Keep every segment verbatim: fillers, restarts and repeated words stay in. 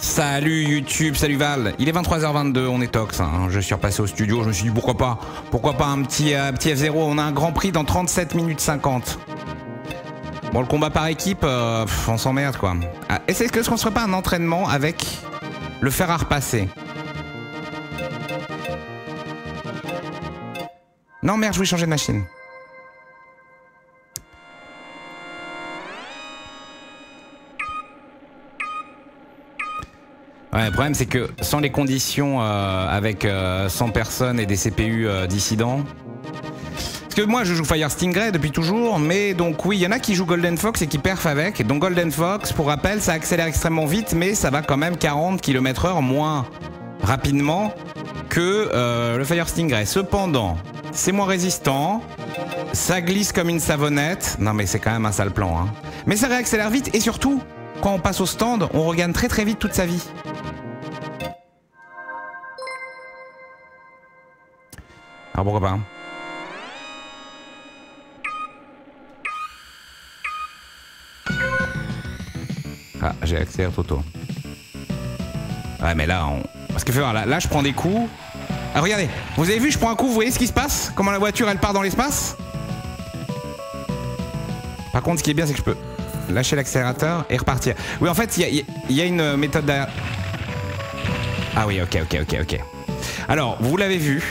Salut YouTube, salut Val. Il est vingt-trois heures vingt-deux, on est tox, hein. Je suis repassé au studio, je me suis dit pourquoi pas. Pourquoi pas un petit, euh, petit F zéro. On a un grand prix dans trente-sept minutes cinquante. Bon, le combat par équipe, euh, pff, on s'emmerde quoi. Ah, et est-ce qu'on se ferait pas un entraînement avec le fer à repasser? Non merde, je voulais changer de machine. Ouais, le problème c'est que sans les conditions euh, avec euh, cent personnes et des C P U euh, dissidents. Parce que moi je joue Fire Stingray depuis toujours, mais donc oui, il y en a qui jouent Golden Fox et qui perf avec. Donc Golden Fox, pour rappel, ça accélère extrêmement vite, mais ça va quand même quarante kilomètres heure moins rapidement que euh, le Fire Stingray. Cependant, c'est moins résistant, ça glisse comme une savonnette. Non mais c'est quand même un sale plan, hein. Mais ça réaccélère vite et surtout, quand on passe au stand, on regagne très très vite toute sa vie. Ah, pourquoi pas. Ah, j'ai accéléré Toto. Ouais, mais là, on... Parce que là, là, je prends des coups. Ah, regardez, vous avez vu, je prends un coup, vous voyez ce qui se passe? Comment la voiture, elle part dans l'espace? Par contre, ce qui est bien, c'est que je peux lâcher l'accélérateur et repartir. Oui, en fait, il y, y, y a une méthode derrière. Ah oui, ok, ok, ok, ok. Alors, vous l'avez vu.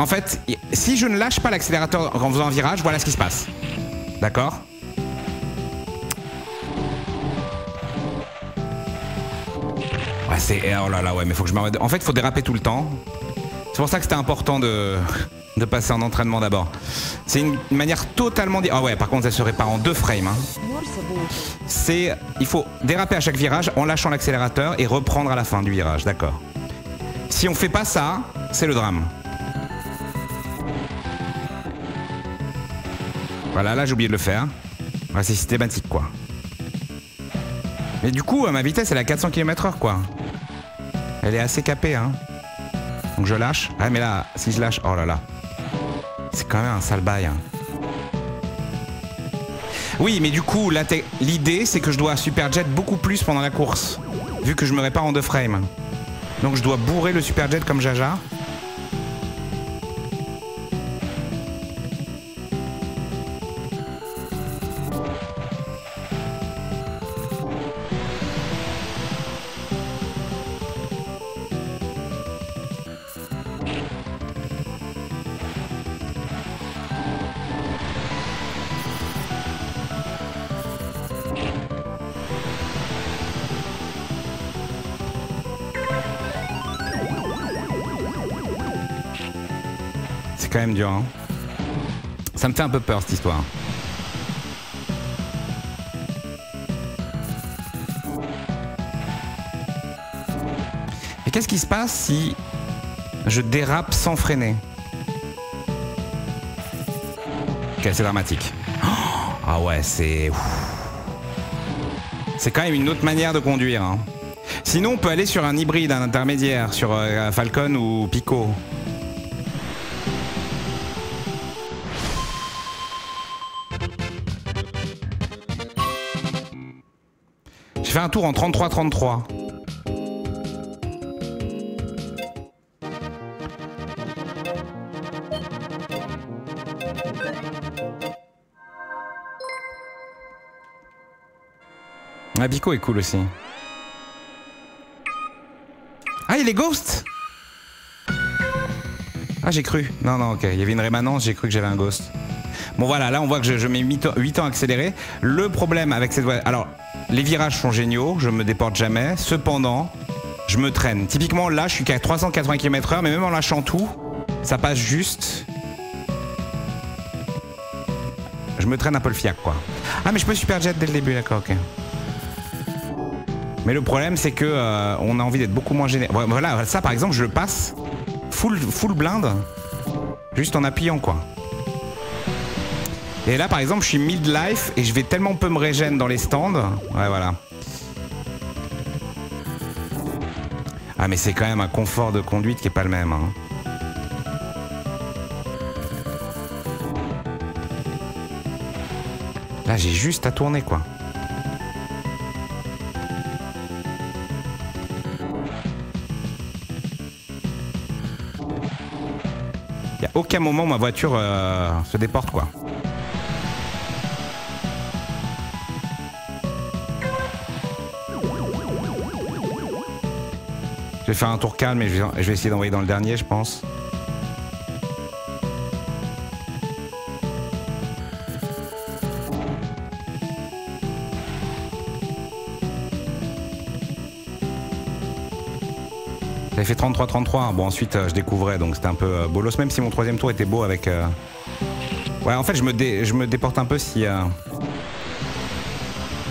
En fait, si je ne lâche pas l'accélérateur en faisant un virage, voilà ce qui se passe. D'accord? Ouais, c'est... Oh là là, ouais, mais faut que je m'arrête. En fait, il faut déraper tout le temps. C'est pour ça que c'était important de... de passer en entraînement d'abord. C'est une manière totalement... Ah ouais, par contre, ça se répare en deux frames. Hein. C'est... Il faut déraper à chaque virage en lâchant l'accélérateur et reprendre à la fin du virage, d'accord? Si on fait pas ça, c'est le drame. Voilà, là j'ai oublié de le faire. Ouais, c'est systématique quoi. Mais du coup, ma vitesse elle est à quatre cents kilomètres heure quoi. Elle est assez capée hein. Donc je lâche. Ah mais là, si je lâche, oh là là. C'est quand même un sale bail. Hein. Oui mais du coup, l'idée c'est que je dois superjet beaucoup plus pendant la course. Vu que je me répare en deux frames. Donc je dois bourrer le superjet comme Jaja. Quand même dur hein. Ça me fait un peu peur cette histoire. Et qu'est-ce qui se passe si je dérape sans freiner? Ok, c'est dramatique. Oh, ah ouais, c'est... C'est quand même une autre manière de conduire hein. Sinon on peut aller sur un hybride, un intermédiaire, sur euh, Falcon ou Pico. J'ai fait un tour en trente-trois trente-trois. Ah, Pico est cool aussi. Ah, il est ghost. Ah, j'ai cru. Non, non, ok. Il y avait une rémanence, j'ai cru que j'avais un ghost. Bon, voilà, là, on voit que je, je mets huit ans accéléré. Le problème avec cette voiture... Alors... Les virages sont géniaux, je me déporte jamais. Cependant, je me traîne. Typiquement, là, je suis qu'à trois cent quatre-vingts kilomètres heure, mais même en lâchant tout, ça passe juste. Je me traîne un peu le fiac, quoi. Ah, mais je peux superjet dès le début, d'accord, ok. Mais le problème, c'est que euh, on a envie d'être beaucoup moins généreux. Voilà, ça, par exemple, je le passe full, full blinde, juste en appuyant, quoi. Et là par exemple je suis mid-life et je vais tellement peu me régène dans les stands. Ouais voilà. Ah mais c'est quand même un confort de conduite qui est pas le même. Hein. Là j'ai juste à tourner quoi. aucun moment ma voiture euh, se déporte quoi. Je vais faire un tour calme et je vais essayer d'envoyer dans le dernier je pense. J'avais fait trente-trois trente-trois, bon ensuite euh, je découvrais donc c'était un peu euh, bolos, même si mon troisième tour était beau avec... Euh... Ouais en fait je me, dé je me déporte un peu si... Euh...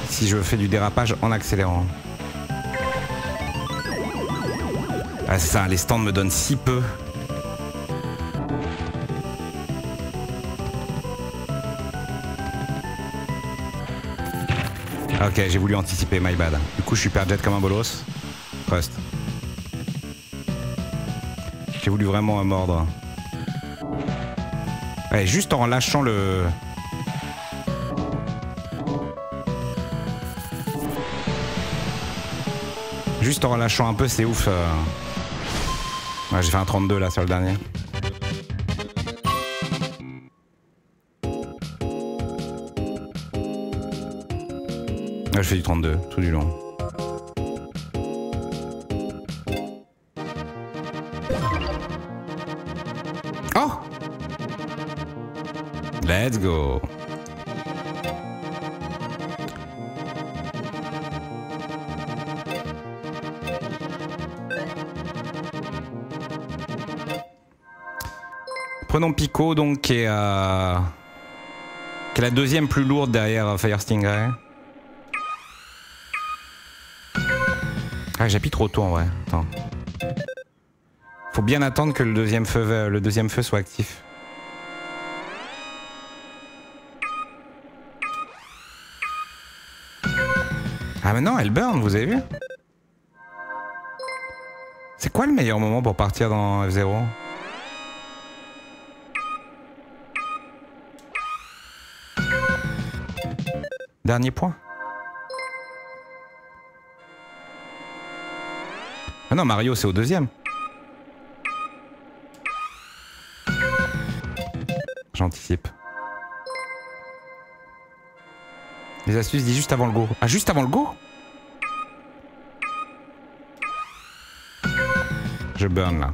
si je fais du dérapage en accélérant. Ah ça, les stands me donnent si peu. Ok, j'ai voulu anticiper, my bad. Du coup je suis perjet comme un bolos. Trust. J'ai voulu vraiment mordre. Ouais, juste en lâchant le... Juste en relâchant un peu, c'est ouf. Euh... Ouais, j'ai fait un trente-deux là sur le dernier. Là, je fais du trente-deux tout du long. Let's go. Prenons Pico donc qui est, euh, qui est la deuxième plus lourde derrière Fire Stingray. Ah j'appuie trop tôt en vrai. Attends. Faut bien attendre que le deuxième feu, le deuxième feu soit actif. Ah mais non, elle burn, vous avez vu? C'est quoi le meilleur moment pour partir dans F-Zero? Dernier point. Ah non, Mario c'est au deuxième. J'anticipe. Les astuces disent juste avant le go. Ah, juste avant le go? Je burn là.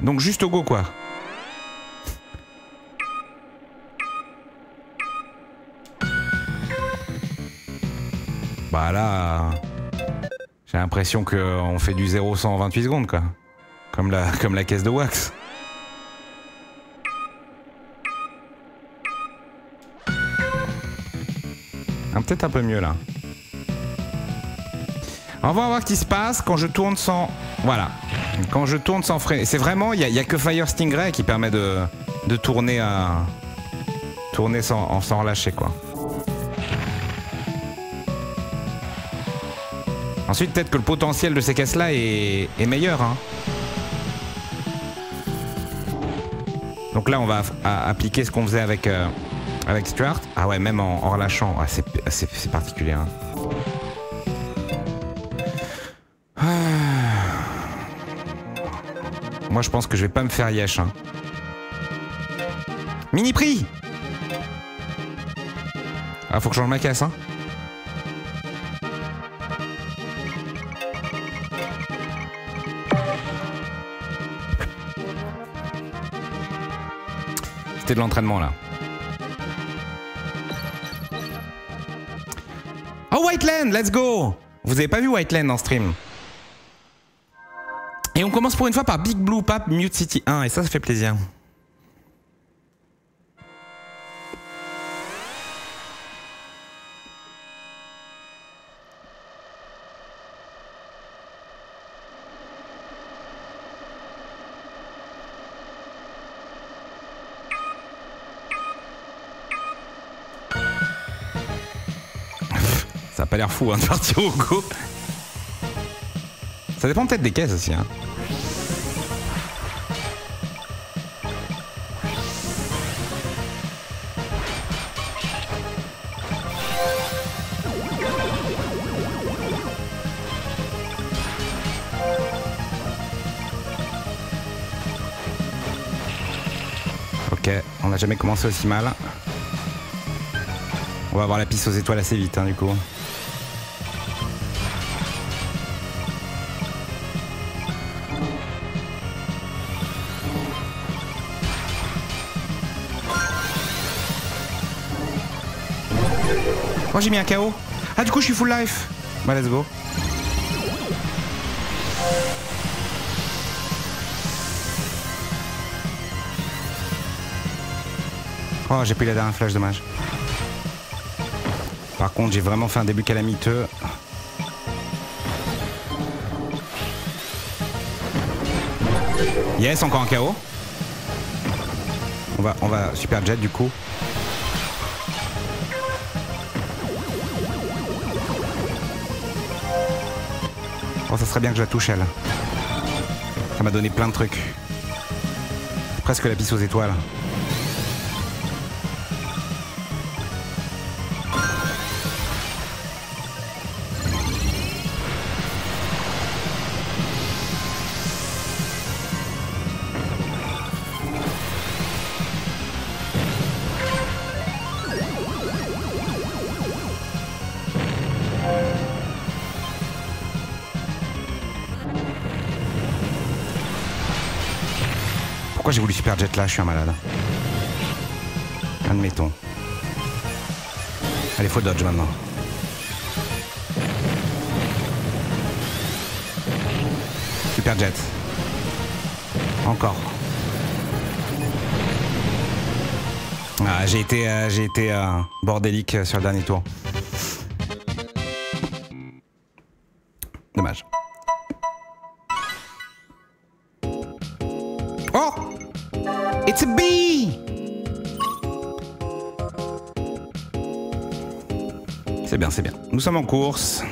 Donc juste au go quoi. Bah là... J'ai l'impression qu'on fait du zéro cent vingt-huit secondes quoi. Comme la, comme la caisse de wax. Peut-être un peu mieux là. On va voir ce qui se passe quand je tourne sans... Voilà. Quand je tourne sans freiner. C'est vraiment... Il n'y a, a que Fire Stingray qui permet de, de tourner à... Tourner sans, sans relâcher quoi. Ensuite peut-être que le potentiel de ces caisses là est, est meilleur. Hein. Donc là on va à, appliquer ce qu'on faisait avec... Euh, Avec Stuart. Ah ouais, même en, en relâchant. Ah, c'est particulier. Hein. Ah. Moi, je pense que je vais pas me faire yesh. Hein. Mini prix. Ah, faut que je change ma caisse. Hein. C'était de l'entraînement, là. White Land, let's go! Vous avez pas vu White Land en stream? Et on commence pour une fois par Big Blue, pas Mute City un, et ça, ça fait plaisir. Ça a pas l'air fou hein, de partir au go. Ça dépend peut-être des caisses aussi. Hein. Ok, on n'a jamais commencé aussi mal. On va avoir la piste aux étoiles assez vite hein, du coup. Oh, j'ai mis un K O. Ah du coup je suis full life. Bah let's go. Oh j'ai pris la dernière flash, dommage. Par contre j'ai vraiment fait un début calamiteux. Yes, encore un K O. On va, on va super jet du coup. Oh ça serait bien que je la touche elle. Ça m'a donné plein de trucs. Presque la piste aux étoiles. Pourquoi j'ai voulu super jet là? Je suis un malade. Admettons. Allez, faut dodge maintenant. Super jet. Encore. Ah, j'ai été, euh, j'ai été euh, bordélique sur le dernier tour. Dommage. It's a bee! C'est bien, c'est bien. Nous sommes en course.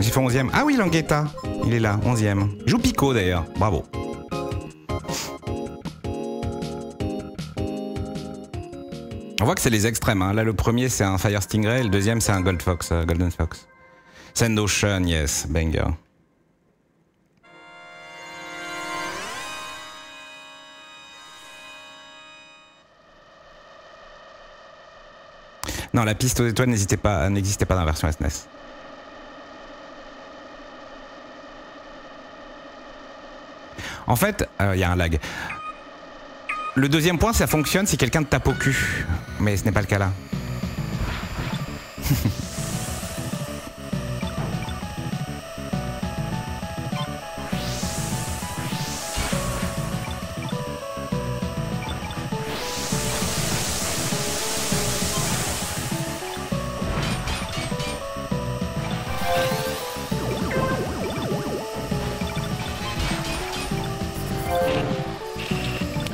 J'ai fait onzième. Ah oui, Languetta. Il est là, onzième. Il joue Pico d'ailleurs. Bravo. On voit que c'est les extrêmes, hein. Là le premier c'est un Fire Stingray, le deuxième c'est un Gold Fox, euh, Golden Fox. Sand Ocean, yes, banger. Non, la piste aux étoiles n'existait pas, n'existait pas dans la version S N E S. En fait, il euh, y a un lag. Le deuxième point, ça fonctionne si quelqu'un te tape au cul. Mais ce n'est pas le cas là.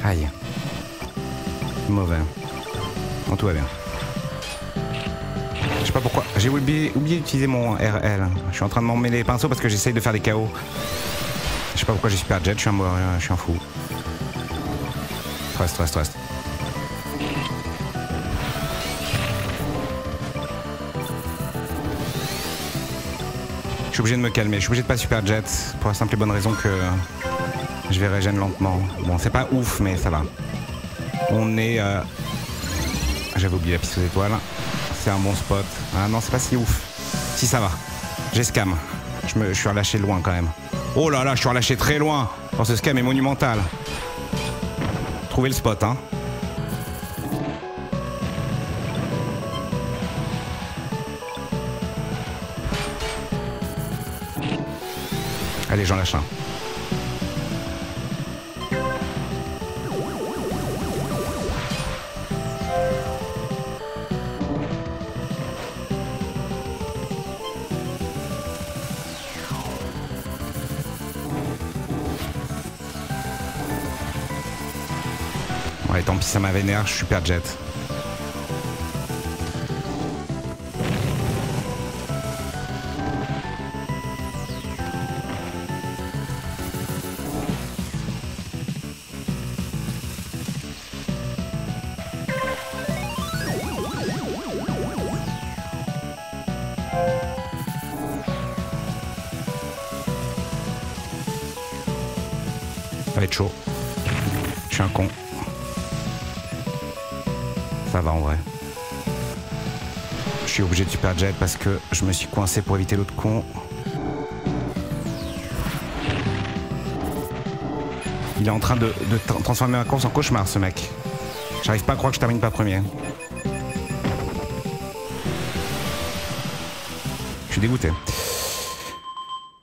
Aïe. Mauvais. Bon, tout va bien. Je sais pas pourquoi. J'ai oublié, oublié d'utiliser mon R L. Je suis en train de m'emmêler les pinceaux parce que j'essaye de faire des K O. Je sais pas pourquoi j'ai super jet, je suis un, je suis un fou. Trust, trust, trust. Je suis obligé de me calmer, je suis obligé de pas super jet. Pour la simple et bonne raison que je vais régénérer lentement. Bon, c'est pas ouf, mais ça va. On est... Euh... J'avais oublié la piste aux étoiles. C'est un bon spot. Ah non, c'est pas si ouf. Si, ça va. J'ai scam. Je, me... je suis relâché loin quand même. Oh là là, je suis relâché très loin. Alors, ce scam est monumental. Trouvez le spot, hein. Allez, j'en lâche un. Ouais, tant pis, ça m'a vénère, je suis super jet. Ça va être chaud. Je suis un con. Ça va en vrai. Je suis obligé de super jet parce que je me suis coincé pour éviter l'autre con. Il est en train de, de tra transformer ma course en cauchemar, ce mec. J'arrive pas à croire que je termine pas premier. Je suis dégoûté.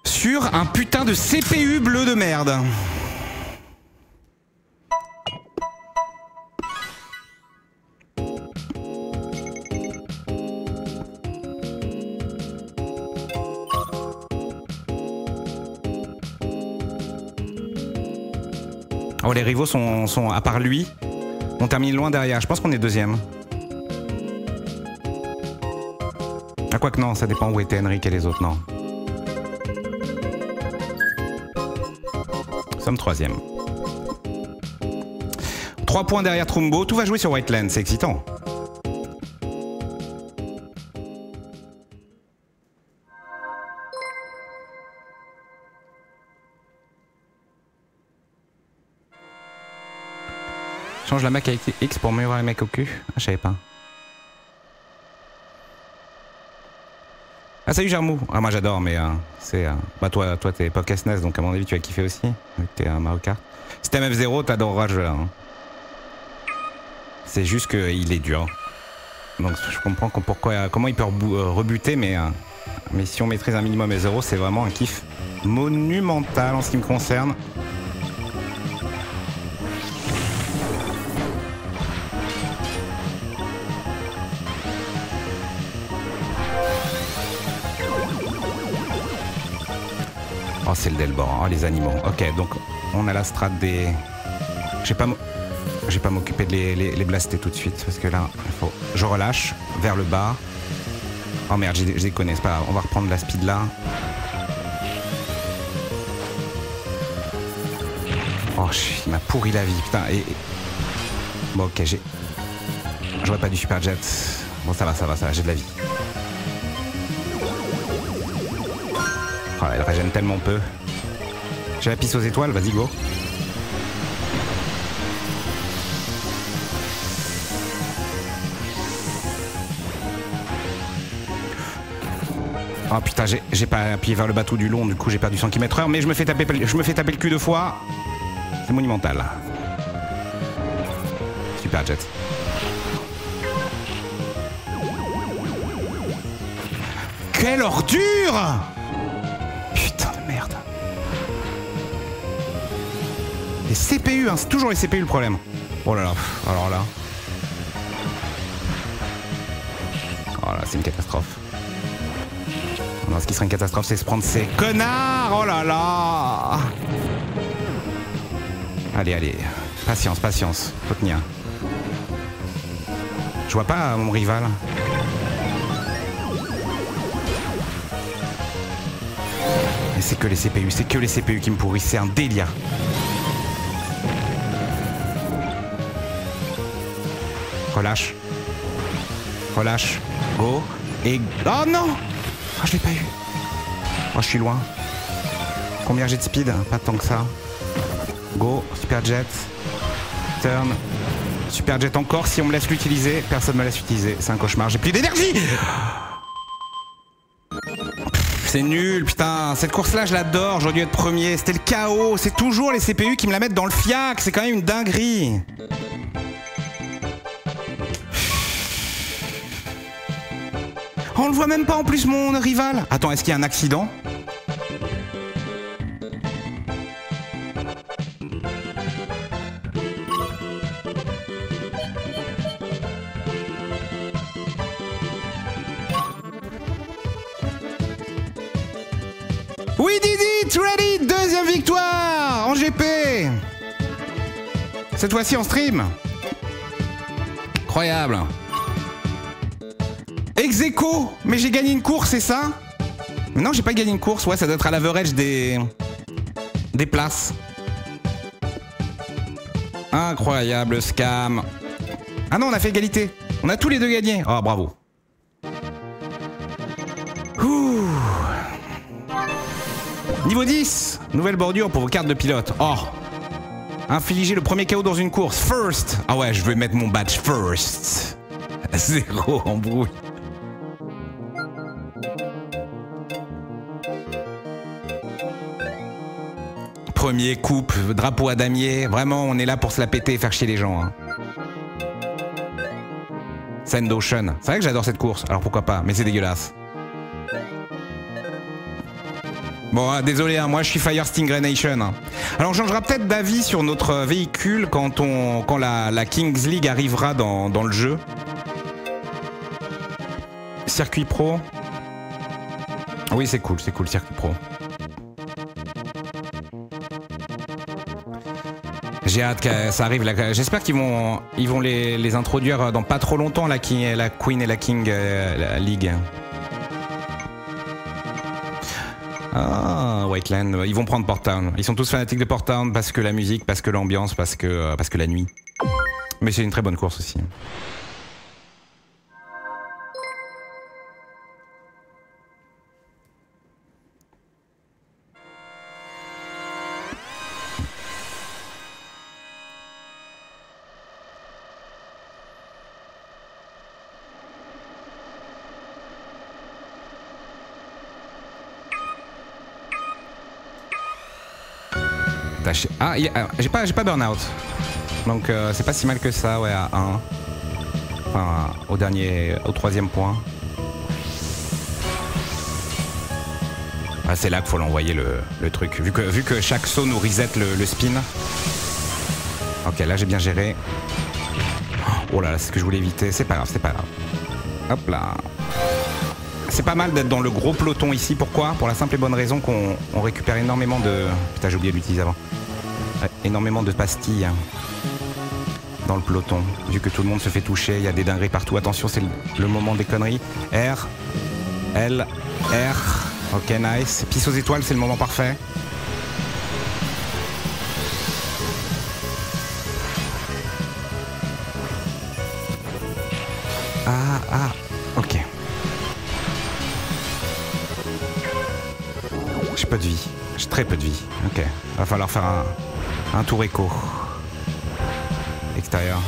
Sur un putain de C P U bleu de merde. Oh, les rivaux sont, sont, à part lui, on termine loin derrière. Je pense qu'on est deuxième. Ah, quoi que non, ça dépend où était Henrik et les autres, non. Nous sommes troisième. Trois points derrière Trumbo, tout va jouer sur White Land, c'est excitant. Change la Mac avec X pour améliorer les mecs au cul. Ah, je savais pas. Ah, salut Germou. Ah, moi j'adore, mais euh, c'est. Euh, bah, toi, toi t'es Pop S N E S, donc à mon avis, tu as kiffé aussi. T'es un euh, Mario Kart. Si t'aimes F-Zero, t'adoreras ce jeu là. Hein. C'est juste qu'il est dur. Donc, je comprends pourquoi, comment il peut rebuter, mais, euh, mais si on maîtrise un minimum F-Zero, c'est vraiment un kiff monumental en ce qui me concerne. Oh, c'est le Delbord, oh, les animaux. Ok, donc on a la strat des... J'ai pas j'ai pas m'occuper de les, les, les blaster tout de suite, parce que là, il faut... Je relâche, vers le bas. Oh merde, j'ai déconné, c'est pas grave. On va reprendre la speed là. Oh, il m'a pourri la vie, putain. Et... Bon, ok, j'ai... J'aurais pas du super jet. Bon, ça va, ça va, ça va, j'ai de la vie. Oh, elle régène tellement peu. J'ai la piste aux étoiles, vas-y go. Oh putain, j'ai pas appuyé vers le bas tout du long, du coup j'ai perdu cent kilomètres heure, mais je me fais taper, je me fais taper le cul deux fois. C'est monumental. Super jet. Quelle ordure! Les C P U, hein, c'est toujours les C P U le problème. Oh là là, alors là. Oh là, c'est une catastrophe. Non, ce qui serait une catastrophe, c'est se prendre ces connards. Oh là là. Allez, allez. Patience, patience. Faut tenir. Je vois pas mon rival. Mais c'est que les C P U, c'est que les C P U qui me pourrissent. C'est un délire. Relâche. Relâche. Go. Et... Oh non! Oh, je l'ai pas eu. Oh, je suis loin. Combien j'ai de speed? Pas tant que ça. Go. Super jet. Turn. Super jet encore. Si on me laisse l'utiliser, personne me laisse l'utiliser. C'est un cauchemar. J'ai plus d'énergie! C'est nul, putain. Cette course-là, je l'adore. J'aurais dû être premier. C'était le chaos. C'est toujours les C P U qui me la mettent dans le fiac. C'est quand même une dinguerie. On le voit même pas en plus, mon rival. Attends, est-ce qu'il y a un accident? Oui, Didi, it's ready. Deuxième victoire en G P. Cette fois-ci en stream. Incroyable. Ex-aequo, mais j'ai gagné une course, c'est ça? Mais non, j'ai pas gagné une course, ouais, ça doit être à l'average des... des places. Incroyable scam. Ah non, on a fait égalité. On a tous les deux gagné. Oh, bravo. Ouh. Niveau dix, nouvelle bordure pour vos cartes de pilote. Oh, Infliger le premier K O dans une course. First. Ah ouais, je vais mettre mon badge first. Zéro embrouille. Premier coupe, drapeau à damier. Vraiment, on est là pour se la péter et faire chier les gens. Hein. Sand Ocean. C'est vrai que j'adore cette course, alors pourquoi pas, mais c'est dégueulasse. Bon, ah, désolé, hein, moi je suis Fire Stingray Nation. Hein. Alors on changera peut-être d'avis sur notre véhicule quand, on, quand la, la Kings League arrivera dans, dans le jeu. Circuit pro. Oui, c'est cool, c'est cool, circuit pro. J'ai hâte que ça arrive. J'espère qu'ils vont, ils vont les, les introduire dans pas trop longtemps, la, King, la Queen et la King la League. Ah, White Land. Ils vont prendre Port Town. Ils sont tous fanatiques de Port Town parce que la musique, parce que l'ambiance, parce que, parce que la nuit. Mais c'est une très bonne course aussi. Ah, j'ai pas, j'ai pas burn-out. Donc euh, c'est pas si mal que ça, ouais, à un. Enfin, au dernier, au troisième point. Ah, c'est là qu'il faut l'envoyer le, le truc. Vu que, vu que chaque saut nous reset le, le spin. Ok, là j'ai bien géré. Oh là là, c'est ce que je voulais éviter. C'est pas grave, c'est pas grave. Hop là. C'est pas mal d'être dans le gros peloton ici. Pourquoi? Pour la simple et bonne raison qu'on on récupère énormément de... Putain, j'ai oublié de l'utiliser avant. Énormément de pastilles dans le peloton. Vu que tout le monde se fait toucher, il y a des dingueries partout. Attention, c'est le moment des conneries. R, L, R. Ok, nice. Pisse aux étoiles, c'est le moment parfait. Ah, ah, ok. J'ai pas de vie. J'ai très peu de vie. Ok, va falloir faire un... Un tour écho. Extérieur.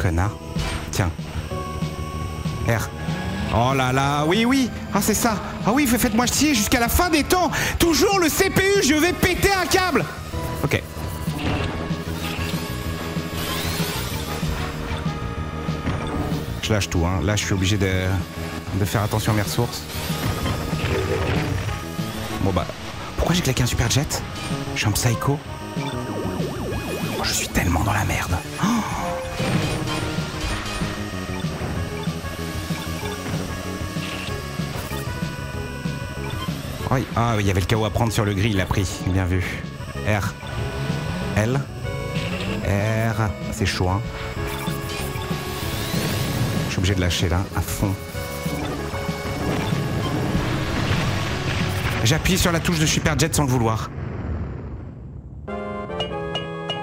Connard. Tiens. R. Oh là là, oui, oui. Ah, c'est ça. Ah oui, faites-moi chier jusqu'à la fin des temps. Toujours le C P U, je vais péter un câble. Ok. Je lâche tout, hein. Là, je suis obligé de, de faire attention à mes ressources. Bon bah, pourquoi j'ai claqué un super jet? Je suis un psycho. Oh, je suis tellement dans la merde. Oh, oh il... Ah oui, il y avait le K O à prendre sur le gris, il l'a pris. Bien vu. R. L. R. C'est chaud, hein. Je suis obligé de lâcher là, à fond. J'appuie sur la touche de Superjet sans le vouloir.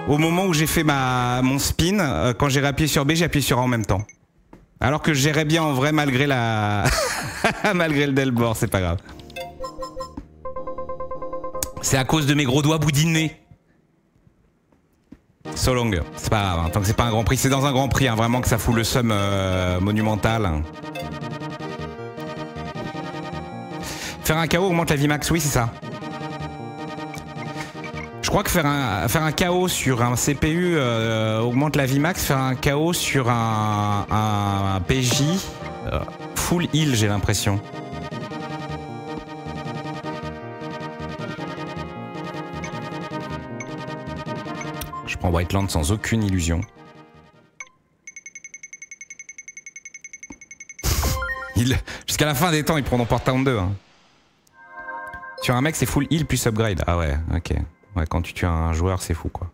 Au moment où j'ai fait ma, mon spin, euh, quand j'ai réappuyé sur B, j'ai appuyé sur A en même temps. Alors que je gérais bien en vrai malgré la... malgré le delbord, c'est pas grave. C'est à cause de mes gros doigts boudinés. So long, c'est pas grave, hein. Tant que c'est pas un grand prix. C'est dans un grand prix, hein, vraiment que ça fout le seum euh, monumental. Hein. Faire un K O augmente la vie max, oui c'est ça. Je crois que faire un, faire un K O sur un C P U euh, augmente la vie max, faire un K O sur un, un, un P J, euh, full heal j'ai l'impression. Je prends White Land sans aucune illusion. Il, jusqu'à la fin des temps ils prendront Port Town deux. Hein. Sur un mec, c'est full heal plus upgrade. Ah ouais, ok. Ouais, quand tu tues un joueur, c'est fou, quoi.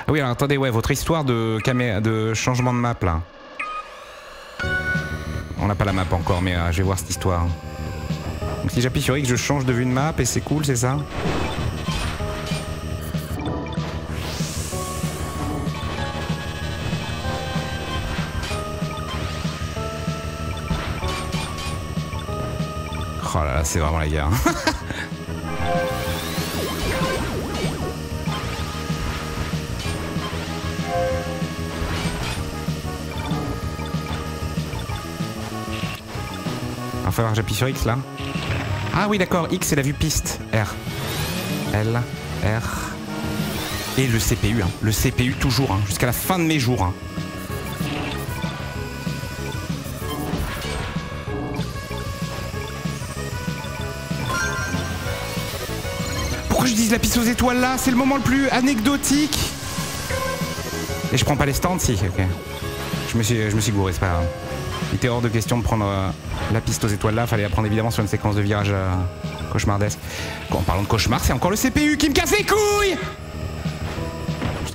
Ah oui, alors attendez, ouais, votre histoire de, camé de changement de map, là. On n'a pas la map encore, mais euh, je vais voir cette histoire. Donc si j'appuie sur X, je change de vue de map et c'est cool, c'est ça ? c'est vraiment la guerre. Il va falloir que j'appuie sur X là. Ah oui d'accord, X c'est la vue piste. R. L. R. Et le C P U, hein. Le C P U toujours, hein. Jusqu'à la fin de mes jours. Hein. Pourquoi je dis la piste aux étoiles là? C'est le moment le plus anecdotique. Et je prends pas les stands si, ok. Je me suis, je me suis gouré, c'est pas grave. Il était hors de question de prendre euh, la piste aux étoiles là, fallait la prendre évidemment sur une séquence de virages euh, cauchemardesque. Quand en parlant de cauchemar, c'est encore le C P U qui me casse les couilles!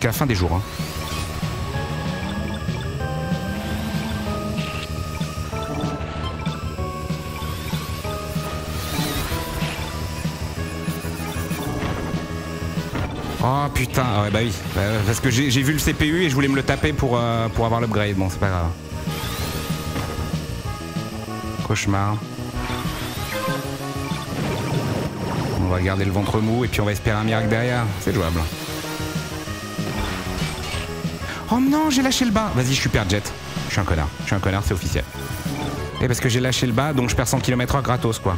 À la fin des jours. Hein. Oh putain, ah ouais bah oui, euh, parce que j'ai vu le C P U et je voulais me le taper pour, euh, pour avoir l'upgrade, bon c'est pas grave. Cauchemar. On va garder le ventre mou et puis on va espérer un miracle derrière, c'est jouable. Oh non, j'ai lâché le bas. Vas-y, je suis super jet. Je suis un connard. Je suis un connard, c'est officiel. Et parce que j'ai lâché le bas, donc je perds cent kilomètres heure gratos, quoi.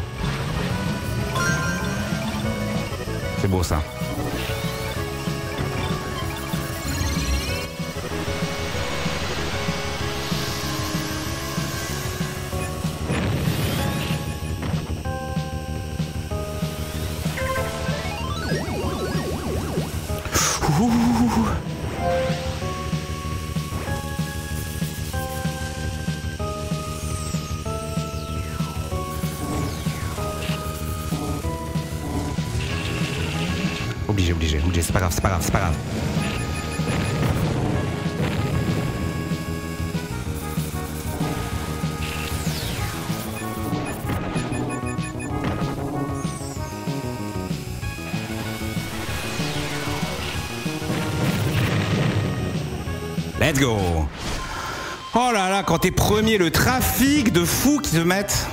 C'est beau, ça. C'est pas grave, c'est pas grave, c'est pas grave. Let's go. Oh là là, quand t'es premier, le trafic de fous qui te mettent.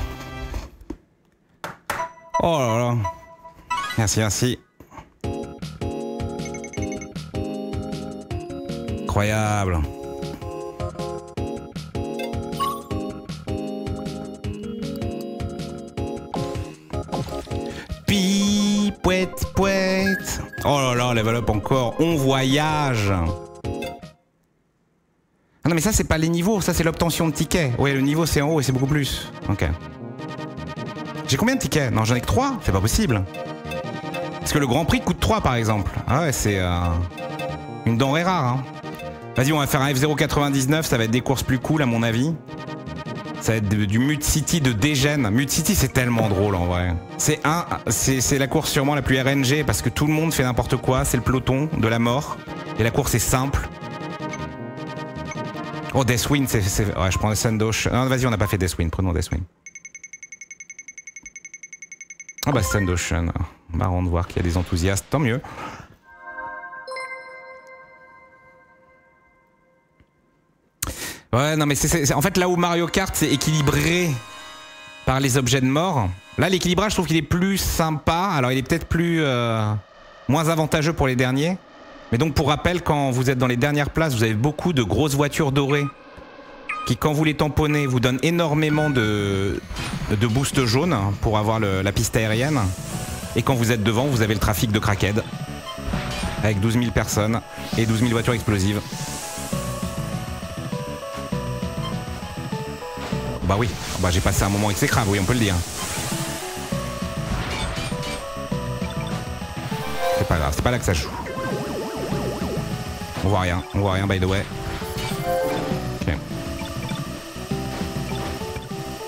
Oh là là. Merci, merci. Incroyable. Pi, pouette, pouette. Oh là là, level up encore. On voyage. Ah non mais ça c'est pas les niveaux, ça c'est l'obtention de tickets. Ouais, le niveau c'est en haut et c'est beaucoup plus. Ok. J'ai combien de tickets? Non, j'en ai que trois, c'est pas possible. Parce que le Grand Prix coûte trois par exemple. Ah ouais, c'est euh, une denrée rare hein. Vas-y, on va faire un F zéro quatre-vingt-dix-neuf, ça va être des courses plus cool à mon avis. Ça va être du Mute City de dégène. Mute City c'est tellement drôle en vrai. C'est un, c'est la course sûrement la plus R N G parce que tout le monde fait n'importe quoi, c'est le peloton de la mort. Et la course est simple. Oh Death Wind, c'est... Ouais, je prends le Sand Ocean. Non, vas-y, on n'a pas fait Death Wind, prenons Death Wind. Ah oh, bah Sand Ocean, marrant de voir qu'il y a des enthousiastes, tant mieux. Ouais, non mais c'est en fait là où Mario Kart c'est équilibré par les objets de mort. Là l'équilibrage je trouve qu'il est plus sympa. Alors il est peut-être plus euh, moins avantageux pour les derniers. Mais donc pour rappel, quand vous êtes dans les dernières places, vous avez beaucoup de grosses voitures dorées qui quand vous les tamponnez vous donnent énormément de, de boost jaune pour avoir le, la piste aérienne. Et quand vous êtes devant vous avez le trafic de crackhead avec douze mille personnes et douze mille voitures explosives. Bah oui, bah j'ai passé un moment exécrable, oui on peut le dire. C'est pas grave, c'est pas là que ça joue. On voit rien, on voit rien by the way. Ok.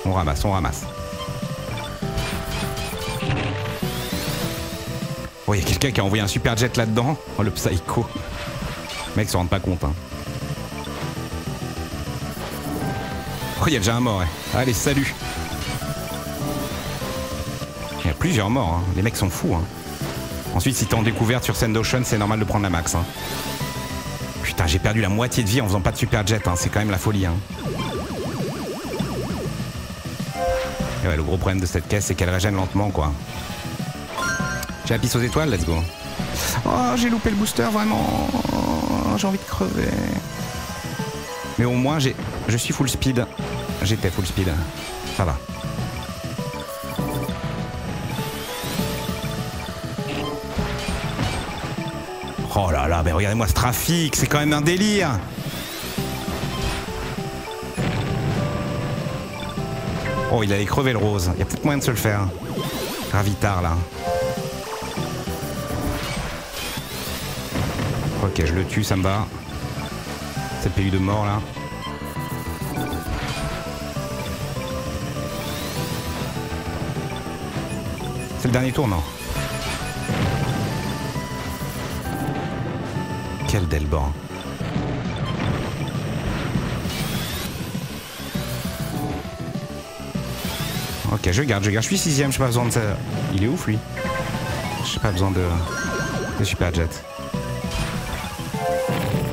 On ramasse, on ramasse. Oh y'a quelqu'un qui a envoyé un super jet là-dedans. Oh le psycho. Le mec se rend pas compte hein. Il y a déjà un mort, ouais. Allez, salut. Il y a plusieurs morts, hein. Les mecs sont fous. Hein. Ensuite, si t'es en découverte sur Sand Ocean, c'est normal de prendre la max. Hein. Putain, j'ai perdu la moitié de vie en faisant pas de super jet, hein. C'est quand même la folie. Hein. Et ouais, le gros problème de cette caisse, c'est qu'elle régène lentement, quoi. J'ai la piste aux étoiles, let's go. Oh, j'ai loupé le booster, vraiment. J'ai envie de crever. Mais au moins, j'ai, je suis full speed. J'étais full speed. Ça va. Oh là là, mais regardez-moi ce trafic, c'est quand même un délire. Oh, il allait crever le rose. Il y a peut-être moyen de se le faire. Gravitar, là. Ok, je le tue, ça me va. C'est le P U de mort, là. C'est le dernier tour, non? Quel Delban. Ok, je garde, je garde. Je suis sixième, j'ai pas besoin de ça. Il est ouf, lui. J'ai pas besoin de... de Super Jet.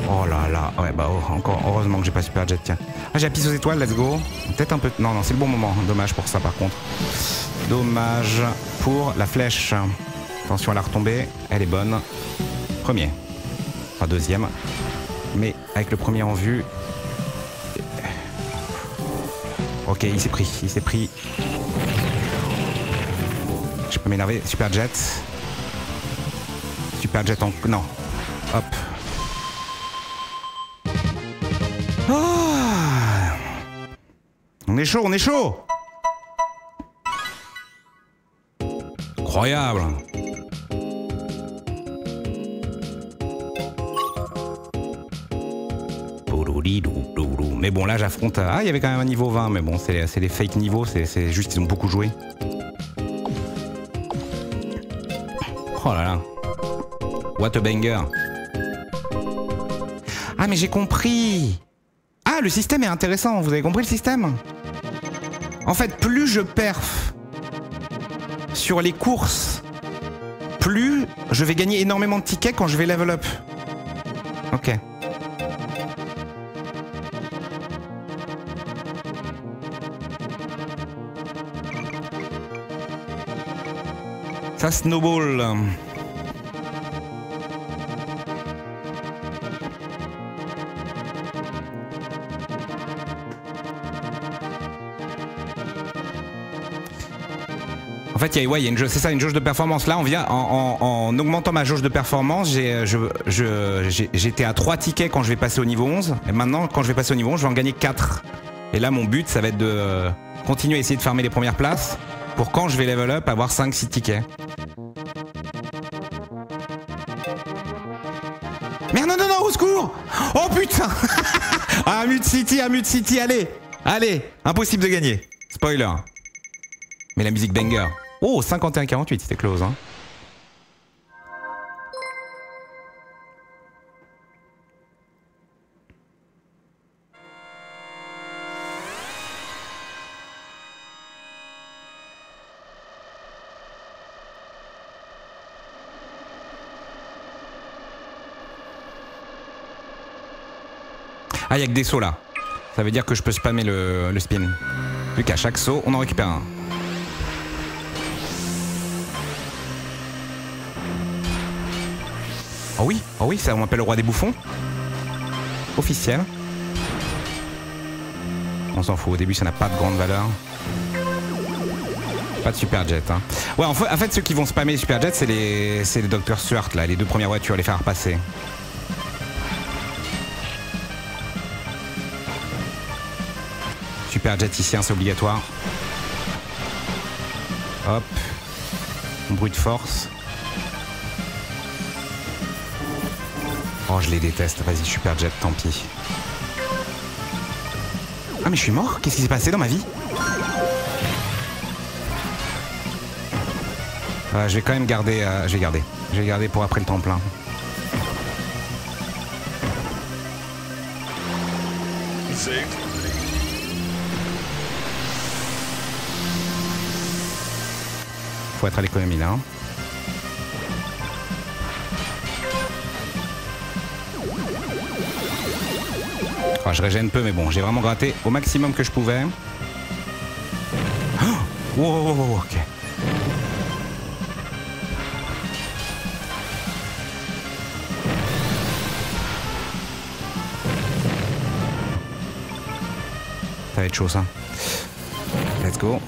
Oh là là. Ouais, bah oh, encore. Heureusement que j'ai pas Super Jet, tiens. Ah, j'ai la piste aux étoiles, let's go. Peut-être un peu... Non, non, c'est le bon moment. Dommage pour ça, par contre. Dommage pour la flèche. Attention à la retombée. Elle est bonne. Premier. Enfin, deuxième. Mais avec le premier en vue... Ok, il s'est pris. Il s'est pris... Je peux m'énerver. Super Jet. Super Jet en... Non. Hop. Oh, on est chaud, on est chaud. Incroyable. Mais bon, là, j'affronte... Ah, il y avait quand même un niveau vingt, mais bon, c'est les fake niveaux. C'est juste, ils ont beaucoup joué. Oh là là. What a banger. Ah mais j'ai compris. Ah, le système est intéressant, vous avez compris le système? En fait, plus je perf sur les courses, plus je vais gagner énormément de tickets quand je vais level up. Ok. Ça snowball. En fait, il y a, ouais, y a une jauge, c'est ça, une jauge de performance. Là, on vient en, en, en augmentant ma jauge de performance. J'ai, je, je, j'étais à trois tickets quand je vais passer au niveau onze. Et maintenant, quand je vais passer au niveau onze, je vais en gagner quatre. Et là, mon but, ça va être de continuer à essayer de farmer les premières places pour quand je vais level up, avoir cinq six tickets. Merde, non, non, non, au secours! Oh putain! Ah, Mute City, ah, Mute City, allez! Allez! Impossible de gagner. Spoiler. Mais la musique banger. Oh, cinquante et un quarante-huit, c'était close, hein. Ah, y'a que des sauts là. Ça veut dire que je peux spammer le, le spin. Vu qu'à chaque saut, on en récupère un. Oh oui, oh oui, ça on m'appelle le roi des bouffons. Officiel. On s'en fout, au début ça n'a pas de grande valeur. Pas de Super Jet, hein. Ouais, en fait, en fait ceux qui vont spammer les Super Jet, c'est les, les Docteur Stewart là, les deux premières voitures, les faire repasser. Super Jet ici, hein, c'est obligatoire. Hop. Brute force. Oh, je les déteste. Vas-y, Super Jet, tant pis. Ah, mais je suis mort? Qu'est-ce qui s'est passé dans ma vie? euh, Je vais quand même garder. Euh, je vais garder. Je vais garder pour après le temps plein. C'est... Faut être à l'économie là. Hein. Oh, je régène peu mais bon, j'ai vraiment gratté au maximum que je pouvais. Oh, Wow, ok. Ça va être chaud, ça. Let's go.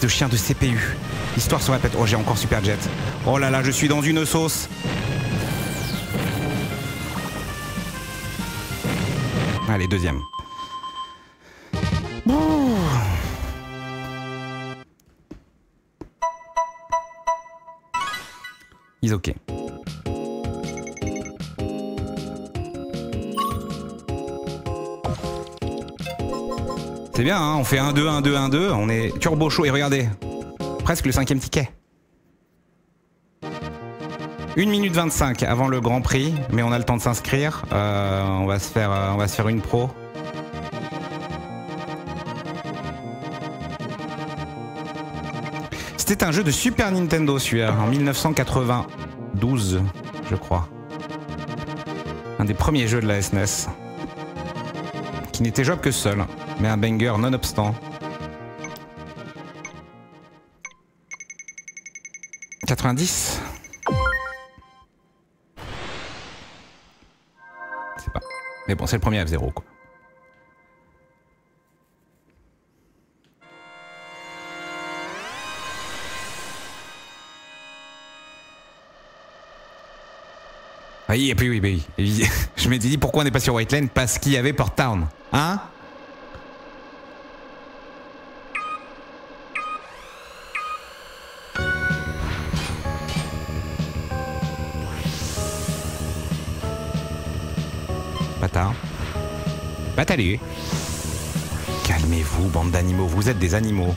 De chien de C P U. L'histoire se répète. Oh, j'ai encore Super Jet. Oh là là, je suis dans une sauce. Allez, deuxième. Ouh. Is ok. C'est bien, hein, on fait un deux, un deux, un deux, on est turbo chaud et regardez, presque le cinquième ticket. une minute vingt-cinq avant le Grand Prix, mais on a le temps de s'inscrire, euh, on, va se faire, euh, on va se faire une pro. C'était un jeu de Super Nintendo celui-là, en mille neuf cent quatre-vingt-douze, je crois. Un des premiers jeux de la S N E S, qui n'était jouable que seul. Mais un banger nonobstant. quatre-vingt-dix. C'est pas. Mais bon, c'est le premier F-Zero quoi. Oui, et puis oui, oui, oui. Je m'étais dit pourquoi on n'est pas sur White Land, parce qu'il y avait Port Town. Hein? Allez. Calmez-vous, bande d'animaux, vous êtes des animaux.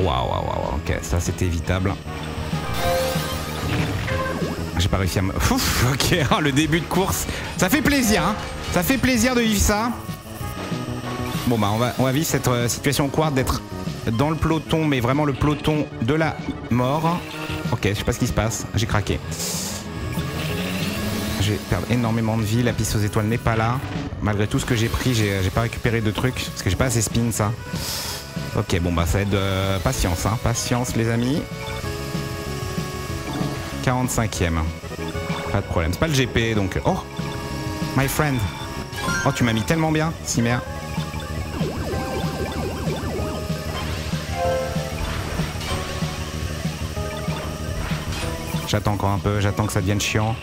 Waouh, waouh, waouh, ok, ça c'était évitable. J'ai pas réussi à me... Ouf, ok, hein, le début de course. Ça fait plaisir, hein. Ça fait plaisir de vivre ça. Bon bah on va, on va vivre cette euh, situation courte d'être... dans le peloton, mais vraiment le peloton de la mort. Ok, je sais pas ce qui se passe, j'ai craqué. J'ai perdu énormément de vie, la piste aux étoiles n'est pas là. Malgré tout ce que j'ai pris, j'ai pas récupéré de trucs, parce que j'ai pas assez spin ça. Ok, bon bah ça aide, euh, patience, hein, patience les amis. quarante-cinquième, pas de problème, c'est pas le G P donc... Oh, my friend. Oh, tu m'as mis tellement bien, Cimer. J'attends encore un peu, j'attends que ça devienne chiant.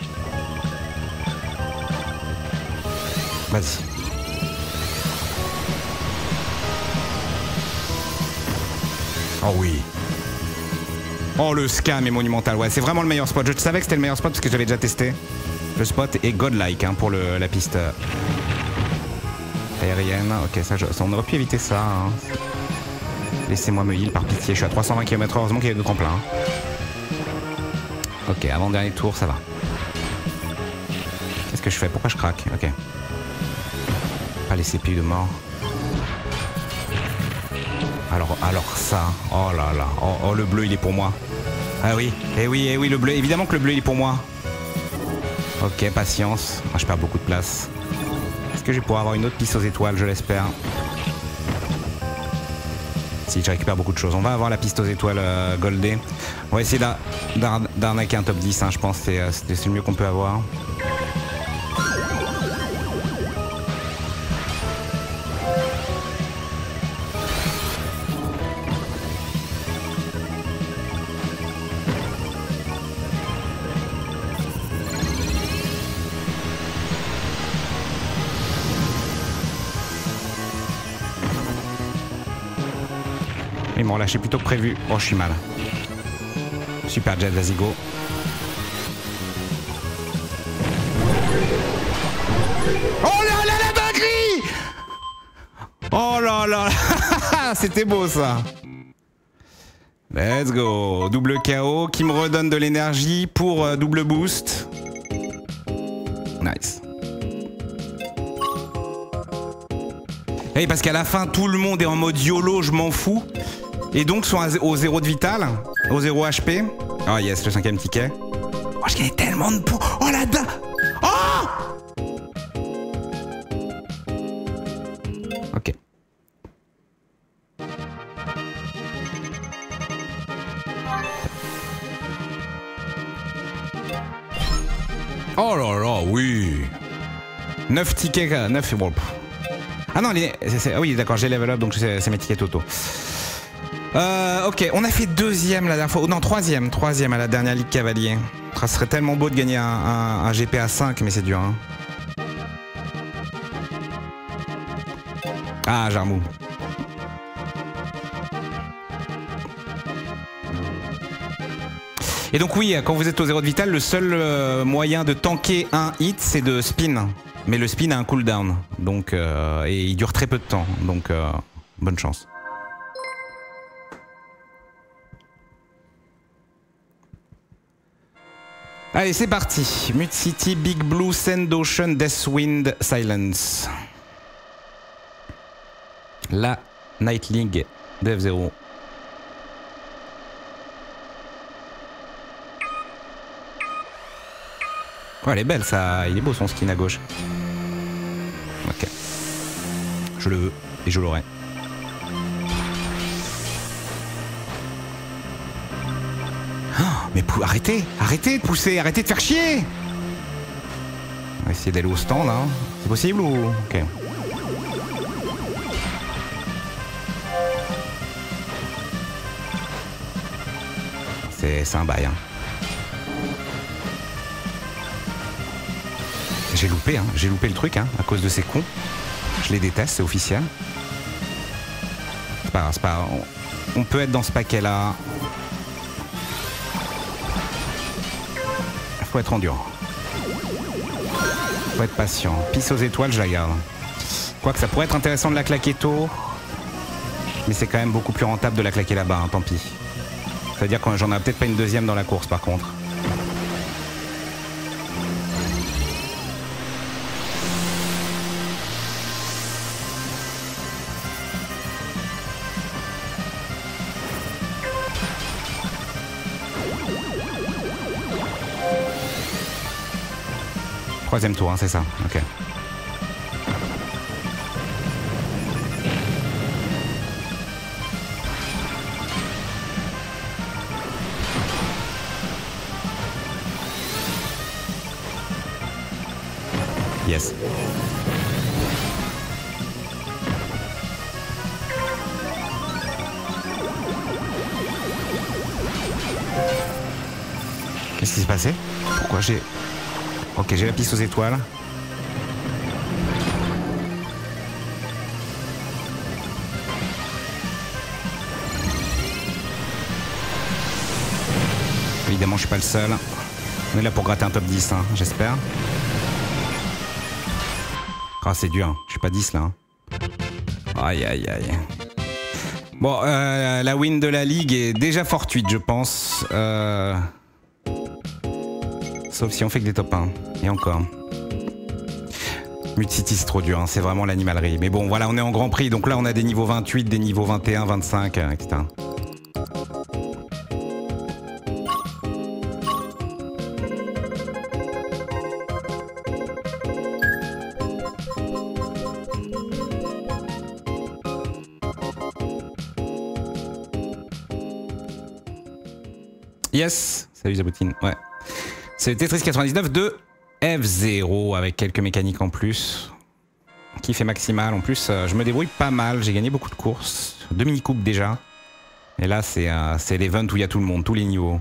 Vas-y. Oh oui. Oh le scam est monumental, ouais, c'est vraiment le meilleur spot. Je savais que c'était le meilleur spot parce que j'avais déjà testé. Le spot est godlike hein, pour le, la piste aérienne. Ok, ça, je, ça on aurait pu éviter ça. Hein. Laissez-moi me heal par pitié, je suis à trois cent vingt kilomètres heure, heureusement qu'il y a deux tremplins. Hein. Ok, avant-dernier tour, ça va. Qu'est-ce que je fais? Pourquoi je craque? Ok. Pas les C P U de mort. Alors, alors ça. Oh là là. Oh, oh, le bleu, il est pour moi. Ah oui. Eh oui, eh oui, le bleu. Évidemment que le bleu, il est pour moi. Ok, patience. Ah, je perds beaucoup de place. Est-ce que je vais pouvoir avoir une autre piste aux étoiles? Je l'espère. Si, je récupère beaucoup de choses. On va avoir la piste aux étoiles euh, goldée. On va essayer d'arnaquer un top dix, hein, je pense que c'est le mieux qu'on peut avoir. Ils m'ont relâché plutôt que prévu. Oh, je suis mal. Super Jet, vas-y go. Oh là là la dinguerie! Oh là là. C'était beau ça. Let's go. Double K O qui me redonne de l'énergie pour euh, double boost. Nice. Et parce qu'à la fin, tout le monde est en mode YOLO, je m'en fous. Et donc, sont au zéro de vital, au zéro H P. Oh yes, le cinquième ticket. Oh, je gagne tellement de points. Oh la da. Oh. Ok. Oh là là, oui. neuf tickets, neuf. Bon. Ah non, les, c'est, c'est, ah oui d'accord, j'ai level up donc c'est mes tickets toto. Euh, ok, on a fait deuxième la dernière fois, oh, non troisième, troisième à la dernière Ligue Cavalier. Ça serait tellement beau de gagner un, un, un G P A cinq mais c'est dur hein. Ah Germou. Et donc oui, quand vous êtes au zéro de vital, le seul moyen de tanker un hit c'est de spin. Mais le spin a un cooldown, donc euh, et il dure très peu de temps, donc euh, bonne chance. Allez, c'est parti. Mute City, Big Blue, Sand Ocean, Death Wind, Silence. La Night League de F-Zero. Oh, elle est belle ça, il est beau son skin à gauche. Ok. Je le veux et je l'aurai. Oh, mais arrêtez, arrêtez de pousser, arrêtez de faire chier. On va essayer d'aller au stand là. C'est possible ou... Ok. C'est un bail hein. J'ai loupé, hein. J'ai loupé le truc hein, à cause de ces cons. Je les déteste, c'est officiel. C'est pas grave, c'est pas grave. On peut être dans ce paquet là. Faut être endurant. Faut être patient. Pisse aux étoiles, je la garde. Quoique ça pourrait être intéressant de la claquer tôt. Mais c'est quand même beaucoup plus rentable de la claquer là-bas, hein, tant pis. C'est-à-dire que j'en ai peut-être pas une deuxième dans la course par contre. Troisième tour, hein, c'est ça, ok. Yes. Qu'est-ce qui s'est passé? Pourquoi j'ai... Ok, j'ai la piste aux étoiles. Évidemment, je suis pas le seul. On est là pour gratter un top dix, hein, j'espère. Ah, c'est dur, hein. Je suis pas dix là. Hein. Aïe, aïe, aïe. Bon, euh, la win de la ligue est déjà fortuite, je pense. Euh... Sauf si on fait que des top un. Et encore. Mute City, c'est trop dur, hein. C'est vraiment l'animalerie. Mais bon, voilà, on est en Grand Prix, donc là on a des niveaux vingt-huit, des niveaux vingt et un, vingt-cinq, et cetera. Yes, salut Zaboutine, ouais. C'est Tetris quatre-vingt-dix-neuf de F-Zero avec quelques mécaniques en plus. Qui fait maximal en plus. Je me débrouille pas mal, j'ai gagné beaucoup de courses. Deux mini-coupes déjà. Et là c'est euh, l'event où il y a tout le monde, tous les niveaux.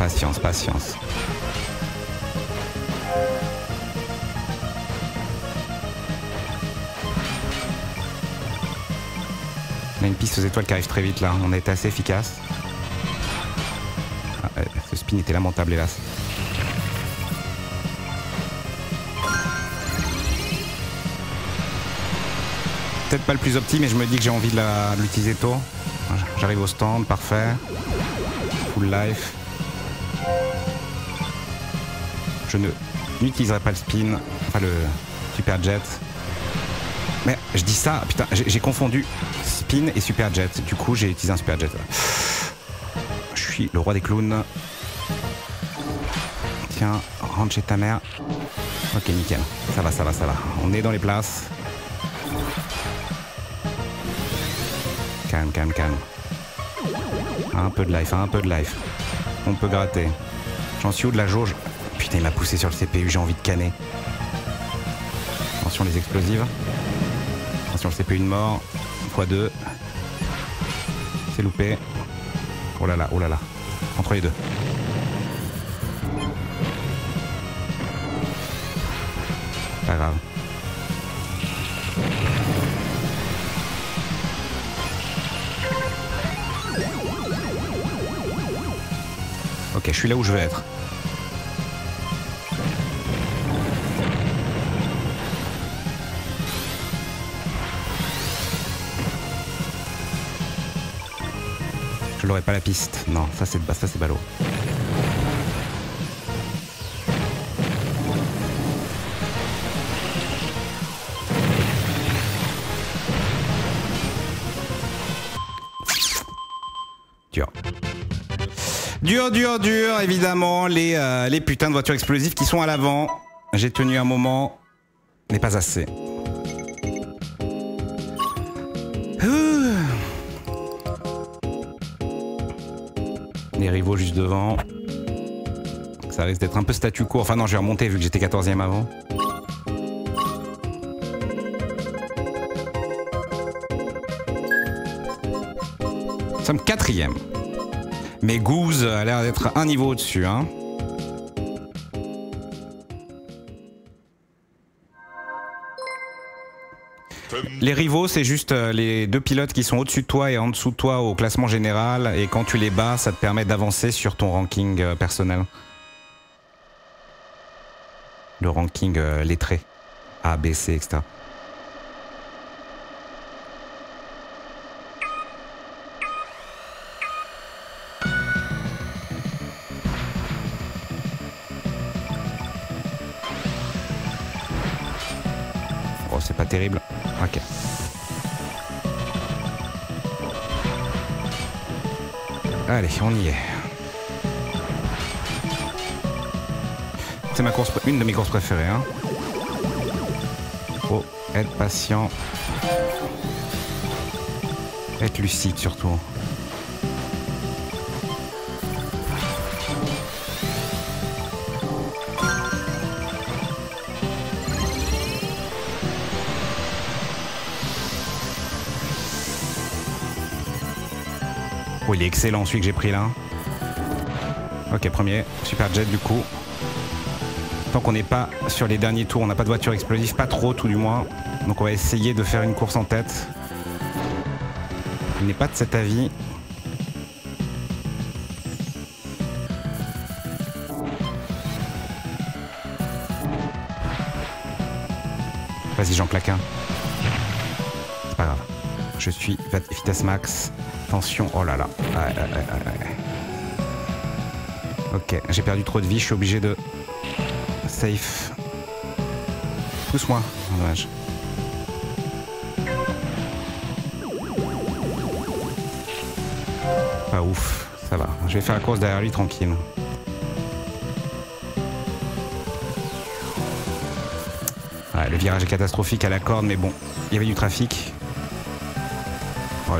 Patience, patience. une piste aux étoiles qui arrive très vite là, on est assez efficace. Ah, ce spin était lamentable hélas. Peut-être pas le plus opti mais je me dis que j'ai envie de l'utiliser tôt. J'arrive au stand, parfait. Full life. Je ne n'utiliserai pas le spin, enfin le super jet. Mais je dis ça, putain, j'ai confondu spin et super jet. Du coup, j'ai utilisé un super jet. Je suis le roi des clowns. Tiens, rentre chez ta mère. Ok, nickel. Ça va, ça va, ça va. On est dans les places. Calme, calme, calme. Un peu de life, un peu de life. On peut gratter. J'en suis où de la jauge? Putain, il m'a poussé sur le C P U, j'ai envie de canner. Attention les explosives. Attention le C P U de mort. fois deux. C'est loupé. Oh là là, oh là là. Entre les deux. Pas grave. Ok, je suis là où je veux être. Je l'aurais pas la piste. Non, ça c'est ça c'est ballot. Dur. Dur, dur, dur, évidemment, les, euh, les putains de voitures explosives qui sont à l'avant. J'ai tenu un moment, mais pas assez. Les rivaux juste devant. Ça risque d'être un peu statu quo. Enfin non, je vais remonter vu que j'étais quatorzième avant. Nous sommes quatrième. Mais Goose a l'air d'être un niveau au-dessus. Hein. Les rivaux, c'est juste les deux pilotes qui sont au-dessus de toi et en dessous de toi au classement général. Et quand tu les bats, ça te permet d'avancer sur ton ranking personnel. Le ranking euh, lettré. A, B, C, et cetera. Oh, c'est pas terrible. Ok. Allez, on y est. C'est ma course, une de mes courses préférées. Hein. Faut être patient. Être lucide surtout. Oh, il est excellent celui que j'ai pris là. Ok, premier. Super jet du coup. Tant qu'on n'est pas sur les derniers tours, on n'a pas de voiture explosive, pas trop tout du moins. Donc on va essayer de faire une course en tête. Il n'est pas de cet avis. Vas-y, j'en claque un. C'est pas grave. Je suis vitesse max. Attention, oh là là. Ouais, ouais, ouais, ouais. Ok, j'ai perdu trop de vie, je suis obligé de... Safe. Pousse-moi, dommage. Pas ouf, ça va. Je vais faire la course derrière lui tranquille. Ouais, le virage est catastrophique à la corde, mais bon, il y avait du trafic.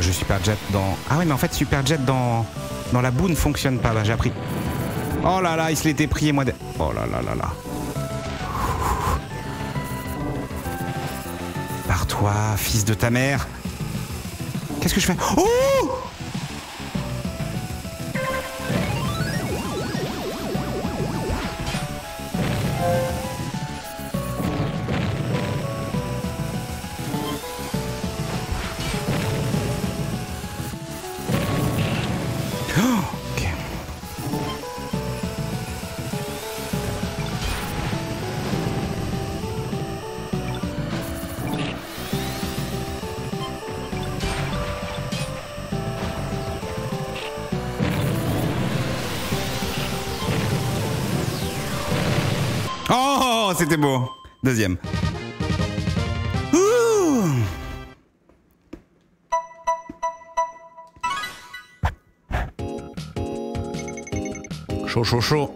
Je super jet dans... Ah ouais mais en fait super jet dans dans la boue ne fonctionne pas là, j'ai appris. Oh là là, il se l'était pris et moi de... Oh là là là là. Par toi, fils de ta mère. Qu'est-ce que je fais? Oh! Oh, ok. Oh, c'était beau. Deuxième. Chaud, chaud, chaud.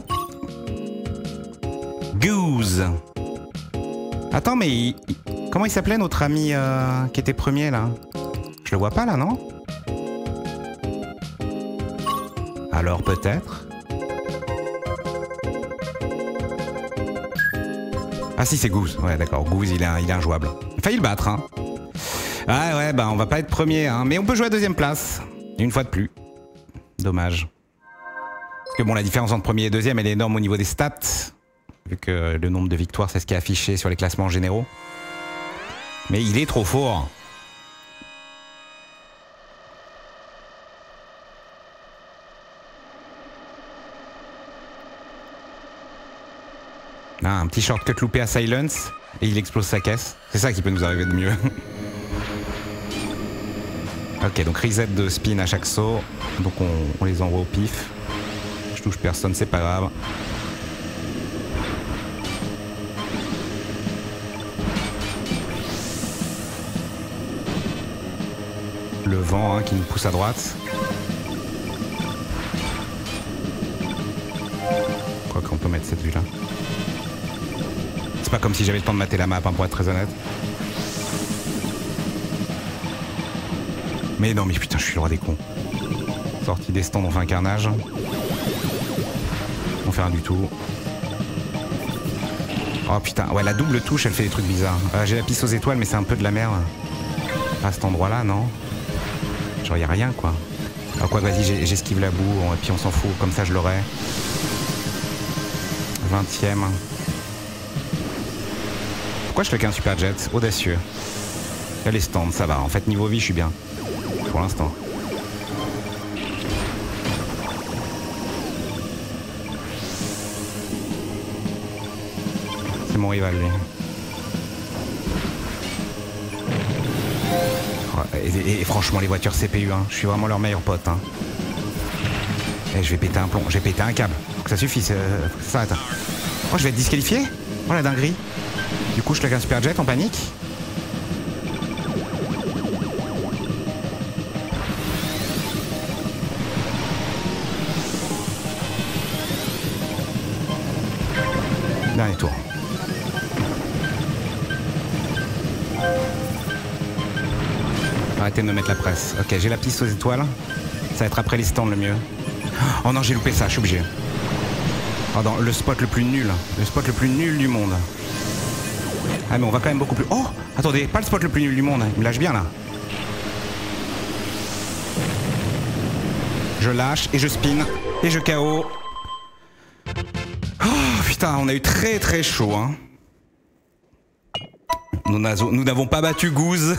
Goose. Attends, mais il... comment il s'appelait notre ami euh, qui était premier là? Je le vois pas là, non? Alors peut-être. Ah si, c'est Goose. Ouais, d'accord. Goose, il est, il est injouable. Il a failli le battre, hein. Ah ouais, bah on va pas être premier, hein. Mais on peut jouer à deuxième place. Une fois de plus. Dommage. Que bon, la différence entre premier et deuxième, elle est énorme au niveau des stats, vu que le nombre de victoires, c'est ce qui est affiché sur les classements généraux. Mais il est trop fort. Ah, un petit shortcut loupé à Silence, et il explose sa caisse. C'est ça qui peut nous arriver de mieux. Ok, donc reset de spin à chaque saut, donc on, on les envoie au pif. Touche personne, c'est pas grave. Le vent hein, qui nous pousse à droite. Je crois qu'on peut mettre cette vue là. C'est pas comme si j'avais le temps de mater la map hein, pour être très honnête. Mais non mais putain je suis le roi des cons. Sortie des stands, on fait un carnage. On fait un du tout. Oh putain, ouais la double touche elle fait des trucs bizarres. Euh, J'ai la piste aux étoiles mais c'est un peu de la merde. À cet endroit là, non? Genre y'a rien quoi. Alors quoi, vas-y j'esquive la boue et puis on s'en fout, comme ça je l'aurai. vingtième. Pourquoi je fais qu'un super jet? Audacieux. Là les stands, ça va. En fait niveau vie je suis bien. Pour l'instant. Mon rival lui. Et, et, et franchement les voitures C P U hein, je suis vraiment leur meilleur pote hein. Et je vais péter un plomb, j'ai pété un câble. Faut que ça suffise, euh, faut que ça s'arrête. Oh je vais être disqualifié? Oh la dinguerie. Du coup je claque un super jet en panique. Dernier tour. Arrêtez de me mettre la presse. Ok, j'ai la piste aux étoiles. Ça va être après les stands le mieux. Oh non, j'ai loupé ça, je suis obligé. Pardon, le spot le plus nul. Le spot le plus nul du monde. Ah mais on va quand même beaucoup plus... Oh, attendez, pas le spot le plus nul du monde. Il me lâche bien là. Je lâche et je spin. Et je K O. Oh putain, on a eu très très chaud. Hein. Nous n'avons pas battu Goose.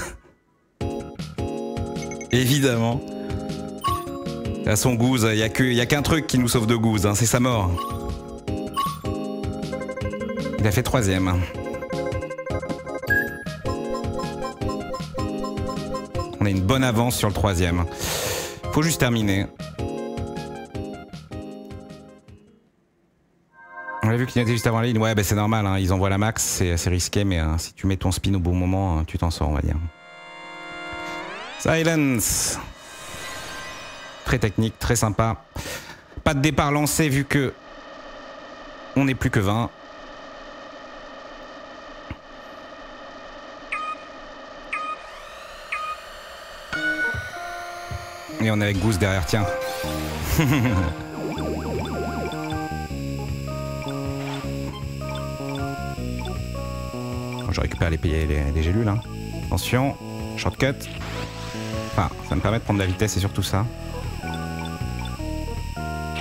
Évidemment. De toute façon, Goose, il n'y a qu'un truc qui nous sauve de Goose, hein, c'est sa mort. Il a fait troisième. On a une bonne avance sur le troisième. Faut juste terminer. On l'a vu qu'il était juste avant la ligne. Ouais, bah, c'est normal, hein, ils envoient la max, c'est risqué, mais hein, si tu mets ton spin au bon moment, tu t'en sors, on va dire. Silence. Très technique, très sympa. Pas de départ lancé vu que on n'est plus que vingt. Et on est avec Goose derrière, tiens. Je récupère les, les, les gélules là. Attention, shortcut. Enfin, ça me permet de prendre de la vitesse et surtout ça.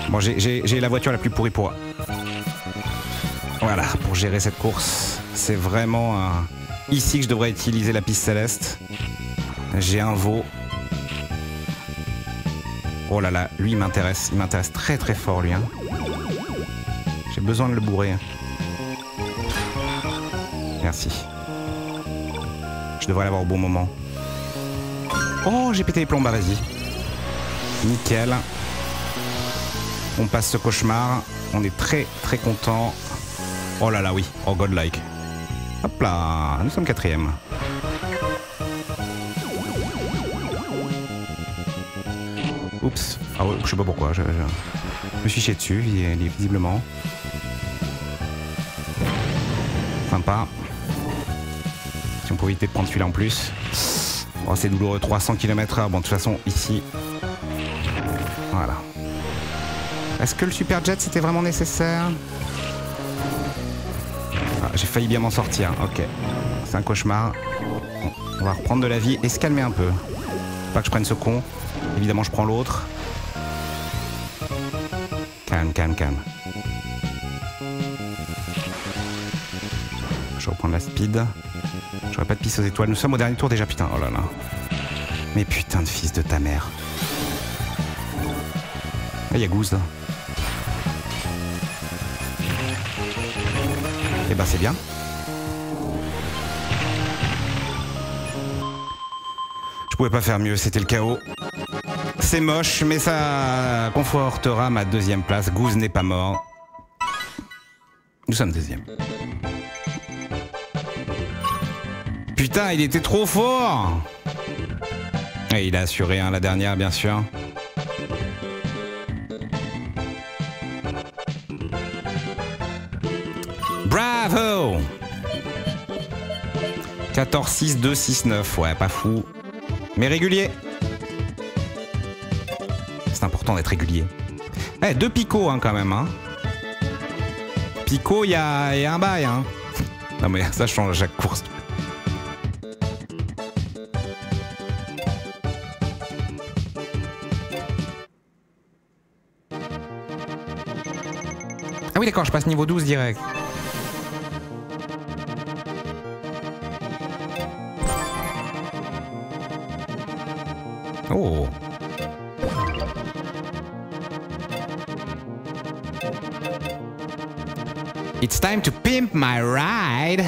Bon, j'ai la voiture la plus pourrie pour... Voilà, pour gérer cette course. C'est vraiment euh, ici que je devrais utiliser la piste céleste. J'ai un veau. Oh là là, lui il m'intéresse, il m'intéresse très très fort lui. Hein. J'ai besoin de le bourrer. Merci. Je devrais l'avoir au bon moment. Oh, j'ai pété les plombs, bah vas-y. Nickel. On passe ce cauchemar, on est très très content. Oh là là oui, oh godlike. Hop là, nous sommes quatrième. Oups, ah ouais, je sais pas pourquoi, je, je me suis chié dessus, visiblement. Sympa. Si on pouvait éviter de prendre celui-là en plus. Oh c'est douloureux, trois cents kilomètres heure, bon de toute façon ici. Voilà. Est-ce que le super jet c'était vraiment nécessaire? Ah, j'ai failli bien m'en sortir, ok. C'est un cauchemar. On va reprendre de la vie et se calmer un peu. Faut pas que je prenne ce con. Évidemment, je prends l'autre. Calme, calme, calme. Je reprends de la speed. J'aurais pas de piste aux étoiles. Nous sommes au dernier tour déjà, putain. Oh là là. Mais putain de fils de ta mère. Ah, y'a Goose là. Eh ben, c'est bien. Je pouvais pas faire mieux, c'était le chaos. C'est moche, mais ça confortera ma deuxième place. Goose n'est pas mort. Nous sommes deuxième. Putain, il était trop fort! Et il a assuré, hein, la dernière, bien sûr. Bravo! quatorze, six, deux, six, neuf. Ouais, pas fou. Mais régulier! Important d'être régulier. Eh, deux Pico hein, quand même. Hein. Pico, il y a, y a un bail. Hein. Non mais ça change à chaque course. Ah oui d'accord, je passe niveau douze direct. Oh. It's time to pimp my ride.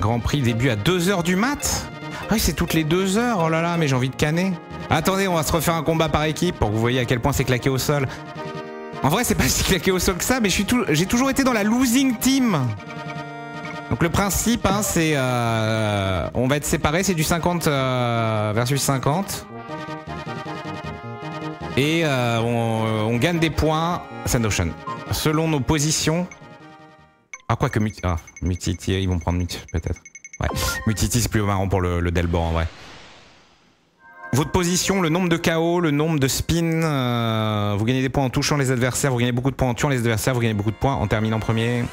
Grand Prix début à deux heures du mat. Ah oui, c'est toutes les deux heures. Oh là là, mais j'ai envie de canner. Attendez, on va se refaire un combat par équipe pour que vous voyez à quel point c'est claqué au sol. En vrai, c'est pas si claqué au sol que ça, mais j'ai toujours été dans la losing team. Donc le principe, hein, c'est euh, on va être séparés, c'est du cinquante euh, versus cinquante. Et euh, on, on gagne des points, Sand Ocean, selon nos positions. Ah quoi que Mute, ah, Mute City, ils vont prendre Mute, peut-être. Ouais, Mute City c'est plus marrant pour le, le Delbor en vrai. Votre position, le nombre de K O, le nombre de spins, euh, vous gagnez des points en touchant les adversaires, vous gagnez beaucoup de points en tuant les adversaires, vous gagnez beaucoup de points en terminant premier.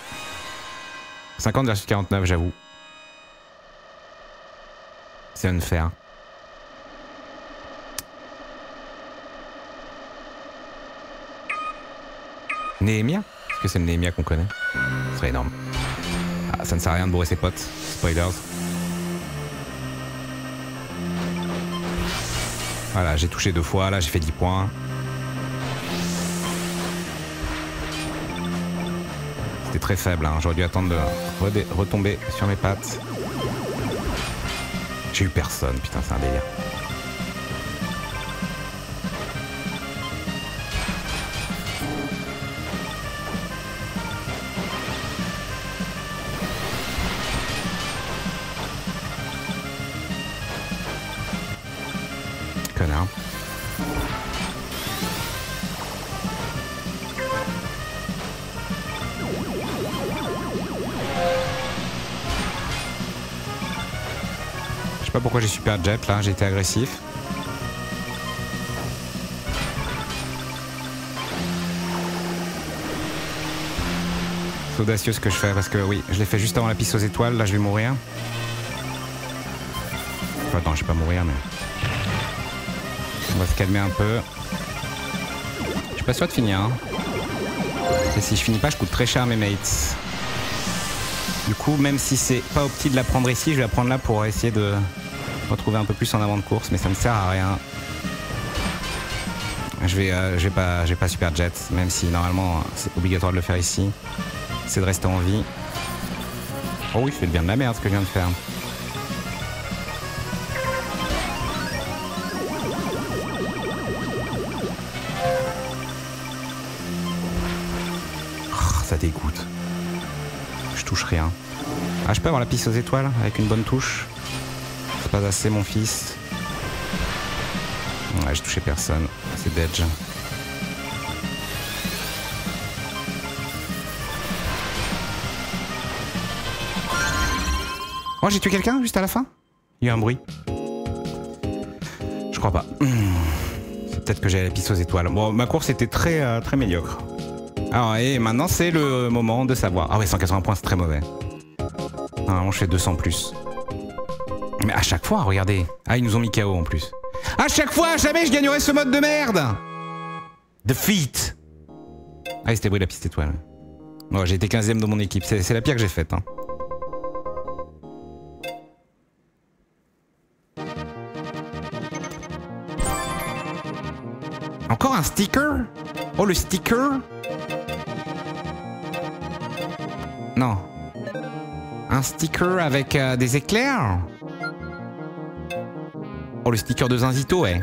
cinquante versus quarante-neuf, j'avoue. C'est unfair. Nehemia? Est-ce que c'est le Nehemia qu'on connaît? Ce serait énorme. Ah, ça ne sert à rien de bourrer ses potes. Spoilers. Voilà, j'ai touché deux fois, là j'ai fait dix points. C'était très faible, hein. J'aurais dû attendre de retomber sur mes pattes. J'ai eu personne, putain, c'est un délire. Connard. Je sais pas pourquoi j'ai super jet là, j'ai été agressif. C'est audacieux ce que je fais parce que oui, je l'ai fait juste avant la piste aux étoiles, là je vais mourir. Enfin, attends, je vais pas mourir mais... On va se calmer un peu. Je suis pas sûr de finir. Hein. Et si je finis pas, je coûte très cher à mes mates. Du coup, même si c'est pas opti de la prendre ici, je vais la prendre là pour essayer de retrouver un peu plus en avant de course, mais ça me sert à rien. Je vais, euh, j'ai pas, j'ai pas super jet, même si normalement c'est obligatoire de le faire ici. C'est de rester en vie. Oh oui, je fais bien de la merde ce que je viens de faire. Oh, ça dégoûte. Je touche rien. Ah, je peux avoir la piste aux étoiles avec une bonne touche. C'est pas assez, mon fils. Ouais, j'ai touché personne. C'est dead. Oh, j'ai tué quelqu'un juste à la fin? Il y a un bruit. Je crois pas. C'est peut-être que j'avais la piste aux étoiles. Bon, ma course était très, euh, très médiocre. Alors, et maintenant, c'est le moment de savoir. Ah ouais, cent quatre-vingts points, c'est très mauvais. Normalement, je fais deux cents plus. Mais à chaque fois, regardez. Ah, ils nous ont mis K O en plus. À chaque fois, jamais je gagnerai ce mode de merde. Defeat. Ah, c'était bruit la piste étoile. Oh, j'ai été quinzième dans mon équipe. C'est la pire que j'ai faite. Hein. Encore un sticker? Oh, le sticker? Non. Un sticker avec euh, des éclairs? Oh, le sticker de Zinzito, ouais.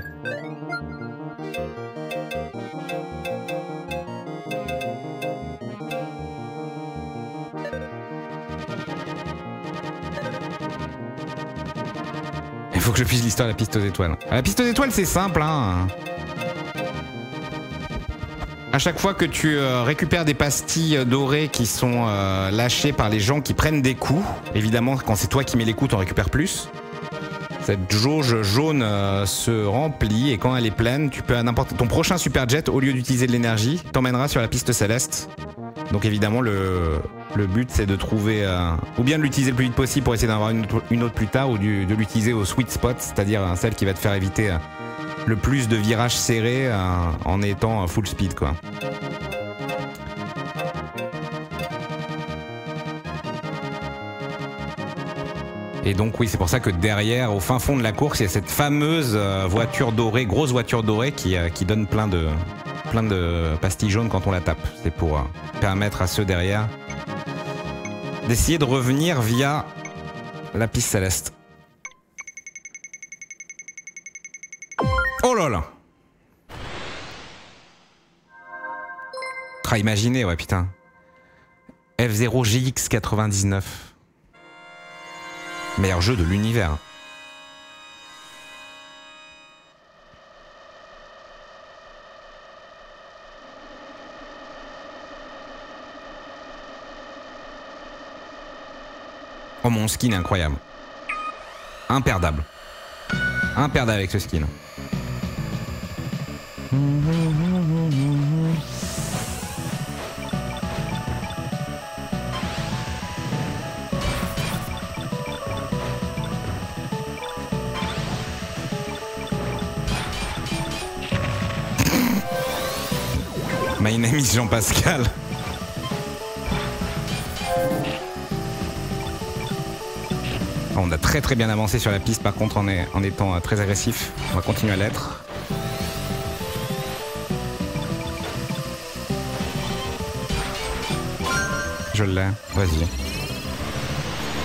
Il faut que je puisse l'histoire de la piste aux étoiles. La piste aux étoiles, c'est simple, hein. À chaque fois que tu euh, récupères des pastilles dorées qui sont euh, lâchées par les gens qui prennent des coups, évidemment, quand c'est toi qui mets les coups, t'en récupères plus. Cette jauge jaune euh, se remplit et quand elle est pleine, tu peux à n'importe ton prochain super jet, au lieu d'utiliser de l'énergie, t'emmènera sur la piste céleste. Donc évidemment, le, le but c'est de trouver euh, ou bien de l'utiliser le plus vite possible pour essayer d'en avoir une, une autre plus tard, ou du, de l'utiliser au sweet spot, c'est-à-dire euh, celle qui va te faire éviter euh, le plus de virages serrés euh, en étant euh, full speed, quoi. Et donc oui, c'est pour ça que derrière, au fin fond de la course, il y a cette fameuse voiture dorée, grosse voiture dorée qui, qui donne plein de, plein de pastilles jaunes quand on la tape. C'est pour permettre à ceux derrière d'essayer de revenir via la piste céleste. Oh là là! Ah, imaginez, ouais putain. F zéro G X quatre-vingt-dix-neuf. Meilleur jeu de l'univers. Oh, mon skin est incroyable. Imperdable. Imperdable avec ce skin. My name is Jean-Pascal. On a très très bien avancé sur la piste, par contre, en, est, en étant très agressif. On va continuer à l'être. Je l'ai, vas-y.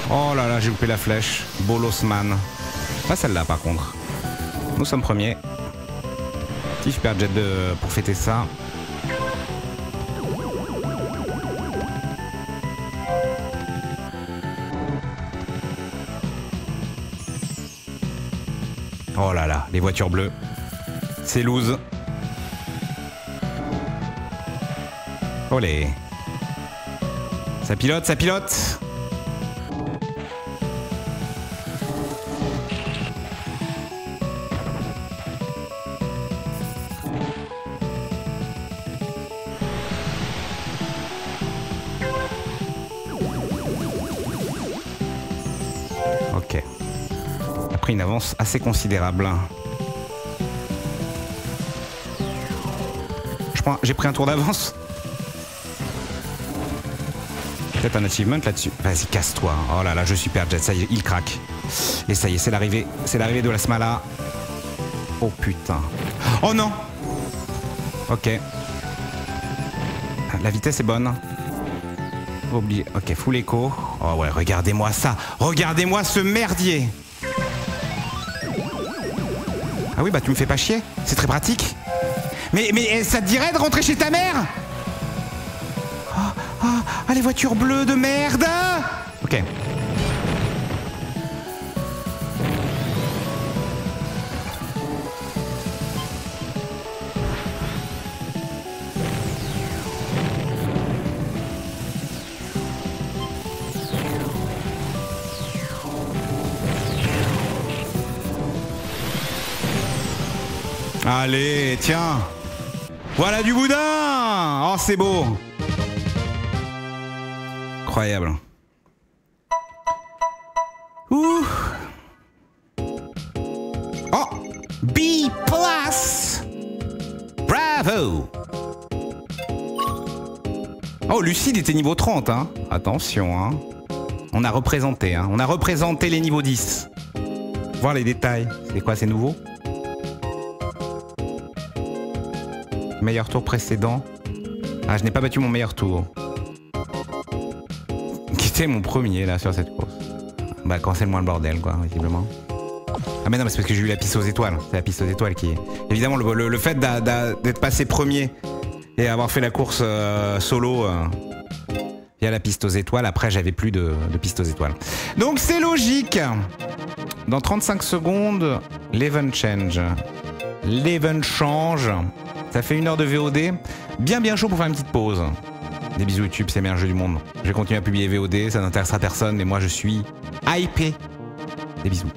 Oh là là, j'ai loupé la flèche. Bolosman. Pas celle-là, par contre. Nous sommes premiers. Petit super jet de, pour fêter ça. Oh là là, les voitures bleues. C'est loose. Olé. Ça pilote, ça pilote. Une avance assez considérable. Je prends, j'ai pris un tour d'avance. Peut-être un achievement là-dessus. Vas-y, casse-toi. Oh là là, je suis perdu. Ça y est, il craque. Et ça y est, c'est l'arrivée. C'est l'arrivée de la Smala. Oh putain. Oh non. Ok. La vitesse est bonne. Oublié. Ok, full écho. Oh ouais, regardez-moi ça. Regardez-moi ce merdier. Ah oui, bah tu me fais pas chier. C'est très pratique. Mais, mais ça te dirait de rentrer chez ta mère? Oh, oh, ah, les voitures bleues de merde. Ok. Allez, tiens. Voilà du boudin. Oh, c'est beau. Incroyable. Ouh. Oh, B plus. Bravo. Oh, Lucide était niveau trente, hein. Attention, hein. On a représenté, hein. On a représenté les niveaux dix. Voir les détails. C'est quoi, c'est nouveau? Meilleur tour précédent. Ah, je n'ai pas battu mon meilleur tour. Qui était mon premier là sur cette course? Bah quand c'est le moins le bordel quoi, visiblement. Ah mais non, mais c'est parce que j'ai eu la piste aux étoiles. C'est la piste aux étoiles qui... Évidemment le, le, le fait d'être passé premier et avoir fait la course euh, solo euh, via la piste aux étoiles, après j'avais plus de, de piste aux étoiles. Donc c'est logique. Dans trente-cinq secondes, l'event change. L'event change. Ça fait une heure de V O D, bien bien chaud pour faire une petite pause. Des bisous YouTube, c'est le meilleur jeu du monde. Je vais continuer à publier V O D, ça n'intéressera personne, mais moi je suis hypé. Des bisous.